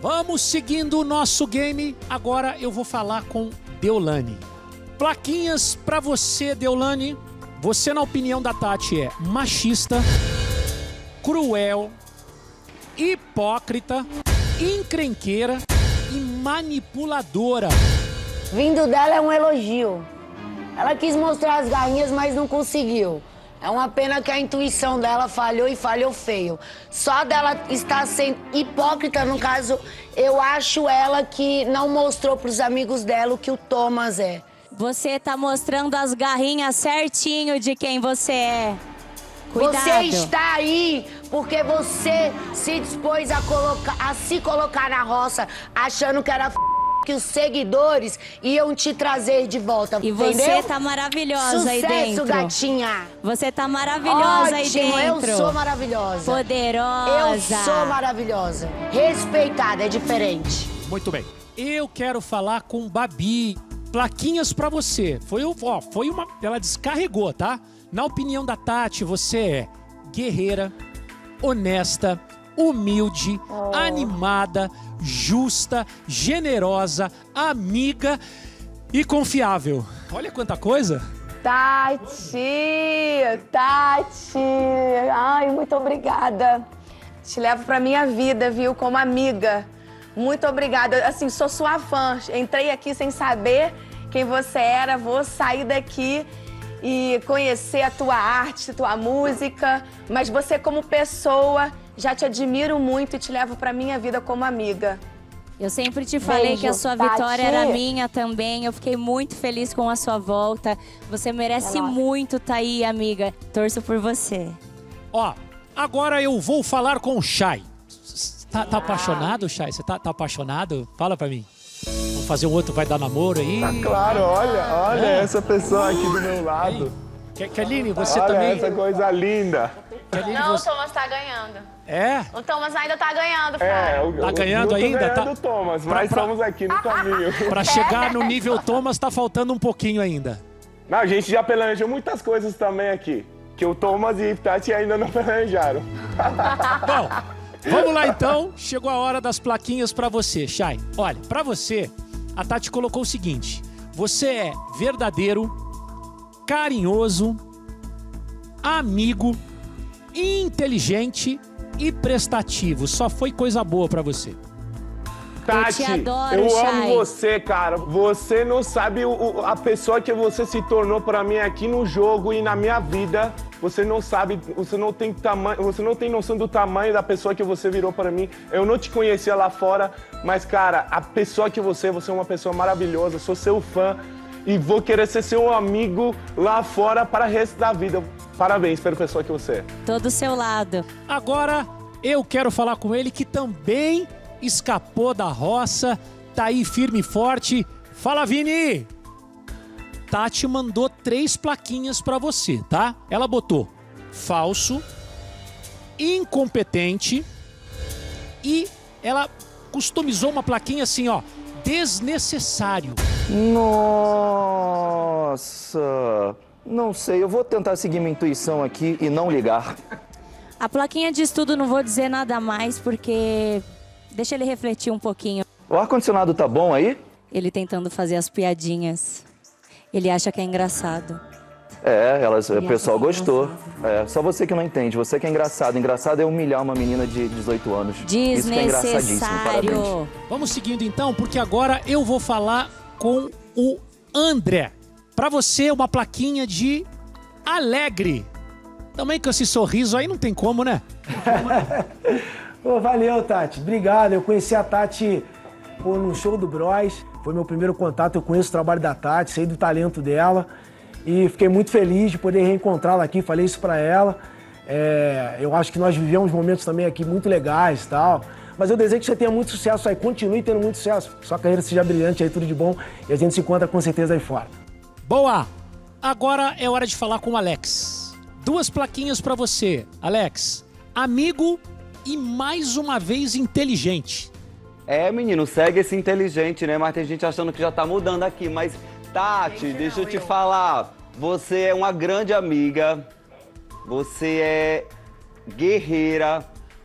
Vamos seguindo o nosso game. Agora eu vou falar com Deolane. Plaquinhas pra você, Deolane. Você, na opinião da Tati, é machista, cruel, hipócrita, encrenqueira e manipuladora. Vindo dela é um elogio. Ela quis mostrar as garrinhas, mas não conseguiu. É uma pena que a intuição dela falhou e falhou feio. Só dela estar sendo hipócrita, no caso, eu acho ela que não mostrou pros amigos dela o que o Thomas é. Você tá mostrando as garrinhas certinho de quem você é. Cuidado. Você está aí porque você se dispôs a, colocar, a se colocar na roça achando que era f... que os seguidores iam te trazer de volta, e entendeu? Você tá maravilhosa. Sucesso aí dentro. Sucesso, gatinha! Você tá maravilhosa. Ótimo, aí dentro. Eu sou maravilhosa. Poderosa. Eu sou maravilhosa. Respeitada, é diferente. Muito bem. Eu quero falar com Babi. Plaquinhas pra você. Foi, ó, foi uma... Ela descarregou, tá? Na opinião da Tati, você é guerreira, honesta, humilde, oh. animada, justa, generosa, amiga e confiável. Olha quanta coisa. Tati, Tati. Ai, muito obrigada. Te levo pra minha vida, viu? Como amiga. Muito obrigada. Assim, sou sua fã. Entrei aqui sem saber quem você era. Vou sair daqui e conhecer a tua arte, tua música. Mas você como pessoa, já te admiro muito e te levo pra minha vida como amiga. Eu sempre te falei Beijo, que a sua Tati. vitória era minha também. Eu fiquei muito feliz com a sua volta. Você merece é muito, tá aí, amiga. Torço por você. Ó, agora eu vou falar com o Chai. Tá, tá apaixonado, Chai? Você tá, tá apaixonado? Fala pra mim. Vamos fazer um outro, vai dar namoro aí? Tá claro, olha, olha é. essa pessoa aqui do meu lado. Kerline, você olha também... Olha essa coisa linda. Kerline, Não, você... o Thomas tá ganhando. É? O Thomas ainda tá ganhando, cara. É, o, tá ganhando ainda? Ganhando, tá ganhando o Thomas, pra, mas pra... estamos aqui no caminho. Pra chegar no nível Thomas, tá faltando um pouquinho ainda. Não, a gente já planejou muitas coisas também aqui, que o Thomas e Tati ainda não planejaram. Bom, vamos lá então. Chegou a hora das plaquinhas pra você, Chai. Olha, pra você, a Tati colocou o seguinte. Você é verdadeiro, carinhoso, amigo, inteligente... e prestativo. Só foi coisa boa pra você. Tati, eu, te adoro, eu amo você, cara. Você não sabe o, o, a pessoa que você se tornou pra mim aqui no jogo e na minha vida. Você não sabe, você não tem tamanho, você não tem noção do tamanho da pessoa que você virou pra mim. Eu não te conhecia lá fora, mas, cara, a pessoa que você, você é uma pessoa maravilhosa. Sou seu fã e vou querer ser seu amigo lá fora para o resto da vida. Parabéns pela pessoa que você é. Tô do seu lado. Agora eu quero falar com ele, que também escapou da roça, tá aí firme e forte. Fala, Vini! Tati mandou três plaquinhas pra você, tá? Ela botou falso, incompetente e ela customizou uma plaquinha assim, ó, desnecessário. Nossa! Não sei, eu vou tentar seguir minha intuição aqui e não ligar. A plaquinha de estudo não vou dizer nada mais, porque... Deixa ele refletir um pouquinho. O ar-condicionado tá bom aí? Ele tentando fazer as piadinhas. Ele acha que é engraçado. É, elas, o pessoal gostou. É, só você que não entende, você que é engraçado. Engraçado é humilhar uma menina de dezoito anos. Desnecessário. Isso que é engraçadíssimo, parabéns. Vamos seguindo então, porque agora eu vou falar com o André. Pra você, uma plaquinha de alegre. Também com esse sorriso aí não tem como, né? Pô, valeu, Tati. Obrigado. Eu conheci a Tati pô, no show do Bros. Foi meu primeiro contato. Eu conheço o trabalho da Tati, sei do talento dela. E fiquei muito feliz de poder reencontrá-la aqui. Falei isso pra ela. É, eu acho que nós vivemos momentos também aqui muito legais e tal. Mas eu desejo que você tenha muito sucesso aí. Continue tendo muito sucesso. Sua carreira seja brilhante aí, tudo de bom. E a gente se encontra com certeza aí fora. Boa! Agora é hora de falar com o Alex. Duas plaquinhas pra você, Alex. Amigo e, mais uma vez, inteligente. É, menino, segue esse inteligente, né? Mas tem gente achando que já tá mudando aqui. Mas, Tati, gente, deixa não, eu te eu... falar. Você é uma grande amiga. Você é guerreira,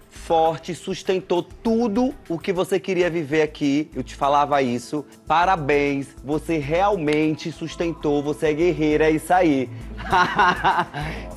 forte, sustentou tudo o que você queria viver aqui. Eu te falava isso. Parabéns, você realmente sustentou, você é guerreira, é isso aí.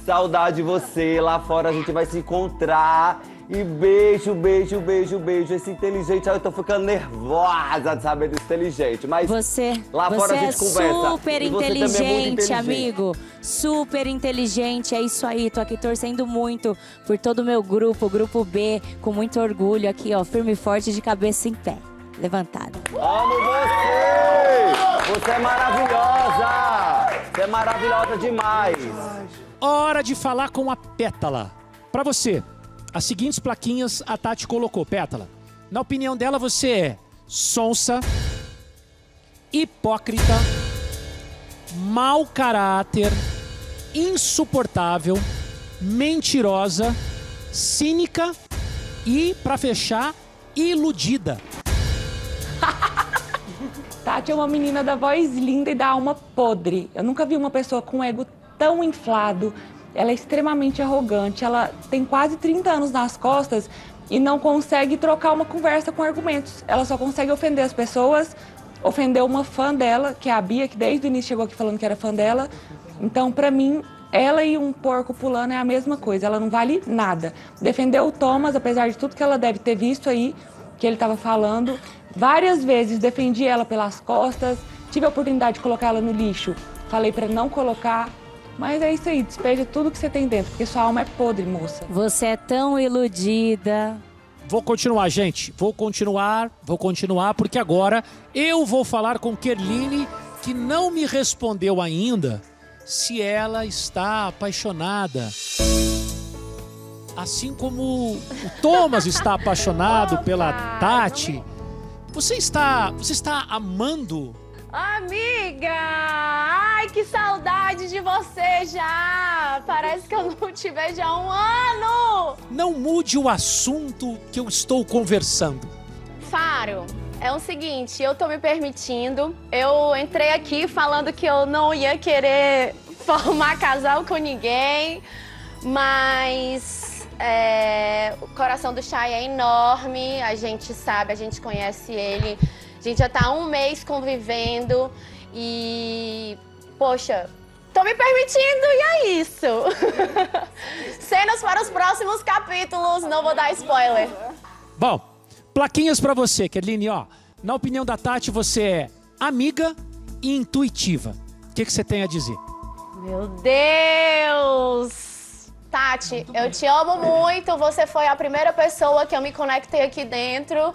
Saudade de você, lá fora a gente vai se encontrar E beijo, beijo, beijo, beijo. Esse inteligente, aí eu tô ficando nervosa de saber desse inteligente. Mas você, lá fora você a gente é conversa. Super e você inteligente, é muito inteligente, amigo. Super inteligente, é isso aí. Tô aqui torcendo muito por todo o meu grupo, Grupo B, com muito orgulho aqui, ó, firme e forte, de cabeça em pé, levantada. Amo você! Você é maravilhosa! Você é maravilhosa demais! Hora de falar com a Pétala. Pra você, as seguintes plaquinhas a Tati colocou. Pétala, na opinião dela, você é sonsa, hipócrita, mau caráter, insuportável, mentirosa, cínica e, pra fechar, iludida. Tati é uma menina da voz linda e da alma podre. Eu nunca vi uma pessoa com um ego tão inflado. Ela é extremamente arrogante, ela tem quase trinta anos nas costas e não consegue trocar uma conversa com argumentos. Ela só consegue ofender as pessoas, ofendeu uma fã dela, que é a Bia, que desde o início chegou aqui falando que era fã dela. Então, pra mim, ela e um porco pulando é a mesma coisa, ela não vale nada. Defendeu o Thomas, apesar de tudo que ela deve ter visto aí, que ele tava falando. Várias vezes defendi ela pelas costas, tive a oportunidade de colocar ela no lixo, falei pra não colocar. Mas é isso aí, despeja tudo que você tem dentro, porque sua alma é podre, moça. Você é tão iludida. Vou continuar, gente. Vou continuar, vou continuar, porque agora eu vou falar com Kerline, que não me respondeu ainda se ela está apaixonada. Assim como o Thomas está apaixonado pela Tati, você está, você está amando... Amiga! Ai, que saudade de você já! Parece que eu não te vejo há um ano! Não mude o assunto que eu estou conversando. Faro, é o seguinte, eu tô me permitindo. Eu entrei aqui falando que eu não ia querer formar casal com ninguém, mas é, o coração do Chai é enorme, a gente sabe, a gente conhece ele. A gente já tá um mês convivendo e, poxa, tô me permitindo e é isso. Cenas para os próximos capítulos, não vou dar spoiler. Bom, plaquinhas pra você, Kerline, ó. Na opinião da Tati, você é amiga e intuitiva. O que que você tem a dizer? Meu Deus! Tati, muito eu bem. Te amo muito, você foi a primeira pessoa que eu me conectei aqui dentro.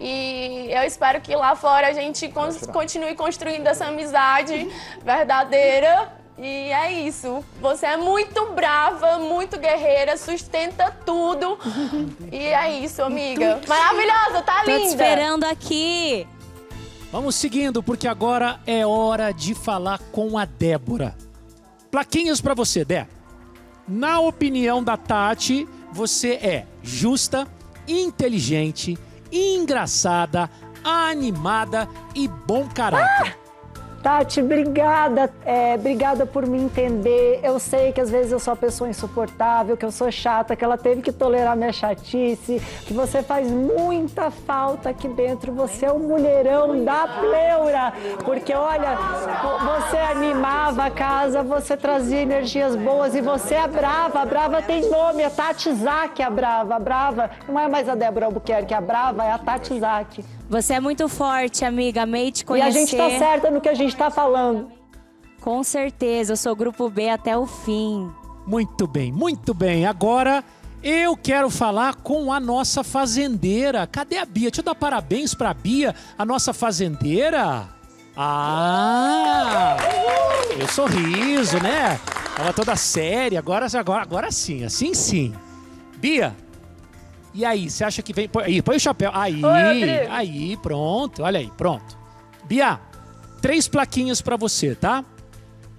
E eu espero que lá fora a gente continue construindo essa amizade verdadeira. E é isso. Você é muito brava, muito guerreira, sustenta tudo. E é isso, amiga. Maravilhosa, tá linda. Tô te esperando aqui. Vamos seguindo, porque agora é hora de falar com a Débora. Plaquinhas pra você, Dé. Na opinião da Tati, você é justa, inteligente, engraçada, animada e bom caráter. Ah! Tati, obrigada, é, obrigada por me entender. Eu sei que às vezes eu sou uma pessoa insuportável, que eu sou chata, que ela teve que tolerar minha chatice, que você faz muita falta aqui dentro. Você é um mulherão da pleura, porque olha, você animava a casa, você trazia energias boas e você é brava. A brava tem nome, é Tati Zaqui, a brava. A brava não é mais a Débora Albuquerque, a brava é a Tati Zaqui. Você é muito forte, amiga, amei te conhecer. E a gente tá certa no que a gente tá falando. Com certeza, eu sou Grupo B até o fim. Muito bem, muito bem. Agora eu quero falar com a nossa fazendeira. Cadê a Bia? Deixa eu dar parabéns pra Bia, a nossa fazendeira. Ah! Meu sorriso, né? Tava toda séria, agora, agora, agora sim, assim sim. Bia! E aí, você acha que vem... Aí, põe o chapéu. Aí, Oi, aí, pronto. Olha aí, pronto. Bia, três plaquinhas pra você, tá?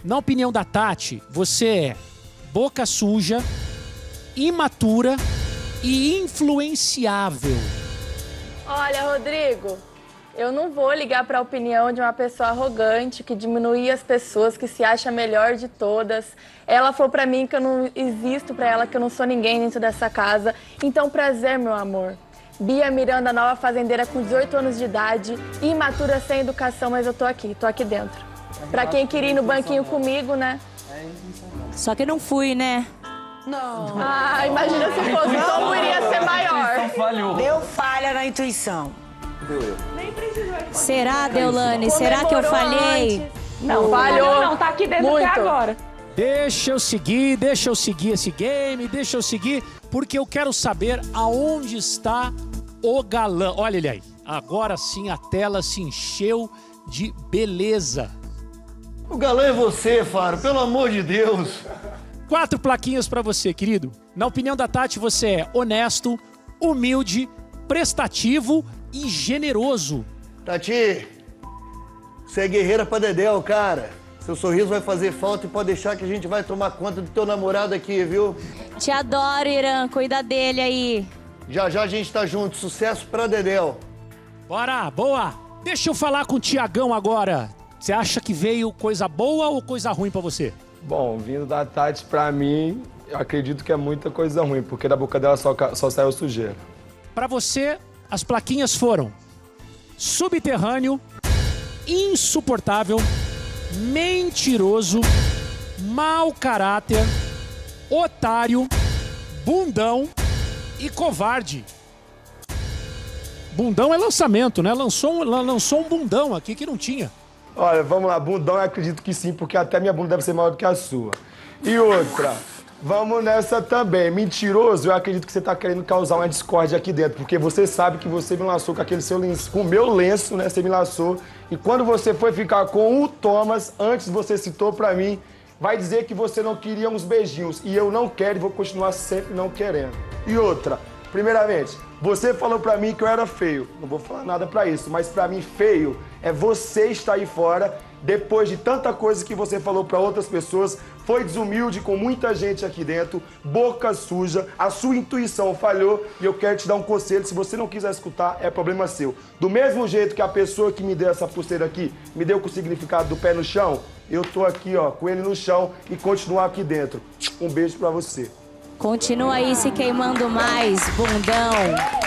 Na opinião da Tati, você é boca suja, imatura e influenciável. Olha, Rodrigo, eu não vou ligar pra opinião de uma pessoa arrogante, que diminui as pessoas, que se acha melhor de todas. Ela falou pra mim que eu não existo pra ela, que eu não sou ninguém dentro dessa casa. Então, prazer, meu amor. Bia Miranda, nova fazendeira com dezoito anos de idade, imatura, sem educação, mas eu tô aqui, tô aqui dentro. Pra quem queria ir no banquinho comigo, né? Só que eu não fui, né? Não. Ah, imagina se fosse, como iria ser maior. Falhou. Deu falha na intuição. Deu eu. Nem precisou. Será, Deolane? Será que eu falhei? Antes. Não, oh. falhou. Não, tá aqui dentro muito. Até agora. Deixa eu seguir, deixa eu seguir esse game, deixa eu seguir, porque eu quero saber aonde está o galã. Olha ele aí. Agora sim a tela se encheu de beleza. O galã é você, Faro, pelo amor de Deus. Quatro plaquinhas pra você, querido. Na opinião da Tati, você é honesto, humilde, prestativo e generoso. Tati, você é guerreira pra dedéu, cara. Seu sorriso vai fazer falta e pode deixar que a gente vai tomar conta do teu namorado aqui, viu? Te adoro, Irã. Cuida dele aí. Já, já a gente tá junto. Sucesso pra dedéu. Bora, boa. Deixa eu falar com o Thiagão agora. Você acha que veio coisa boa ou coisa ruim pra você? Bom, vindo da Tati, pra mim, eu acredito que é muita coisa ruim, porque da boca dela só, só saiu sujeira. Pra você, as plaquinhas foram subterrâneo, insuportável, mentiroso, mau caráter, otário, bundão e covarde. Bundão é lançamento, né? Lançou, lançou um bundão aqui que não tinha. Olha, vamos lá, bundão, eu acredito que sim, porque até minha bunda deve ser maior do que a sua. E outra, vamos nessa também. Mentiroso, eu acredito que você tá querendo causar uma discórdia aqui dentro, porque você sabe que você me laçou com aquele seu lenço, com o meu lenço, né, você me laçou. E quando você foi ficar com o Thomas, antes você citou pra mim, vai dizer que você não queria uns beijinhos. E eu não quero e vou continuar sempre não querendo. E outra, primeiramente, você falou pra mim que eu era feio. Não vou falar nada pra isso, mas pra mim feio é você estar aí fora depois de tanta coisa que você falou pra outras pessoas. Foi desumilde com muita gente aqui dentro, boca suja, a sua intuição falhou e eu quero te dar um conselho. Se você não quiser escutar, é problema seu. Do mesmo jeito que a pessoa que me deu essa pulseira aqui, me deu com o significado do pé no chão, eu tô aqui, ó, com ele no chão e continuar aqui dentro. Um beijo pra você. Continua aí se queimando mais, bundão.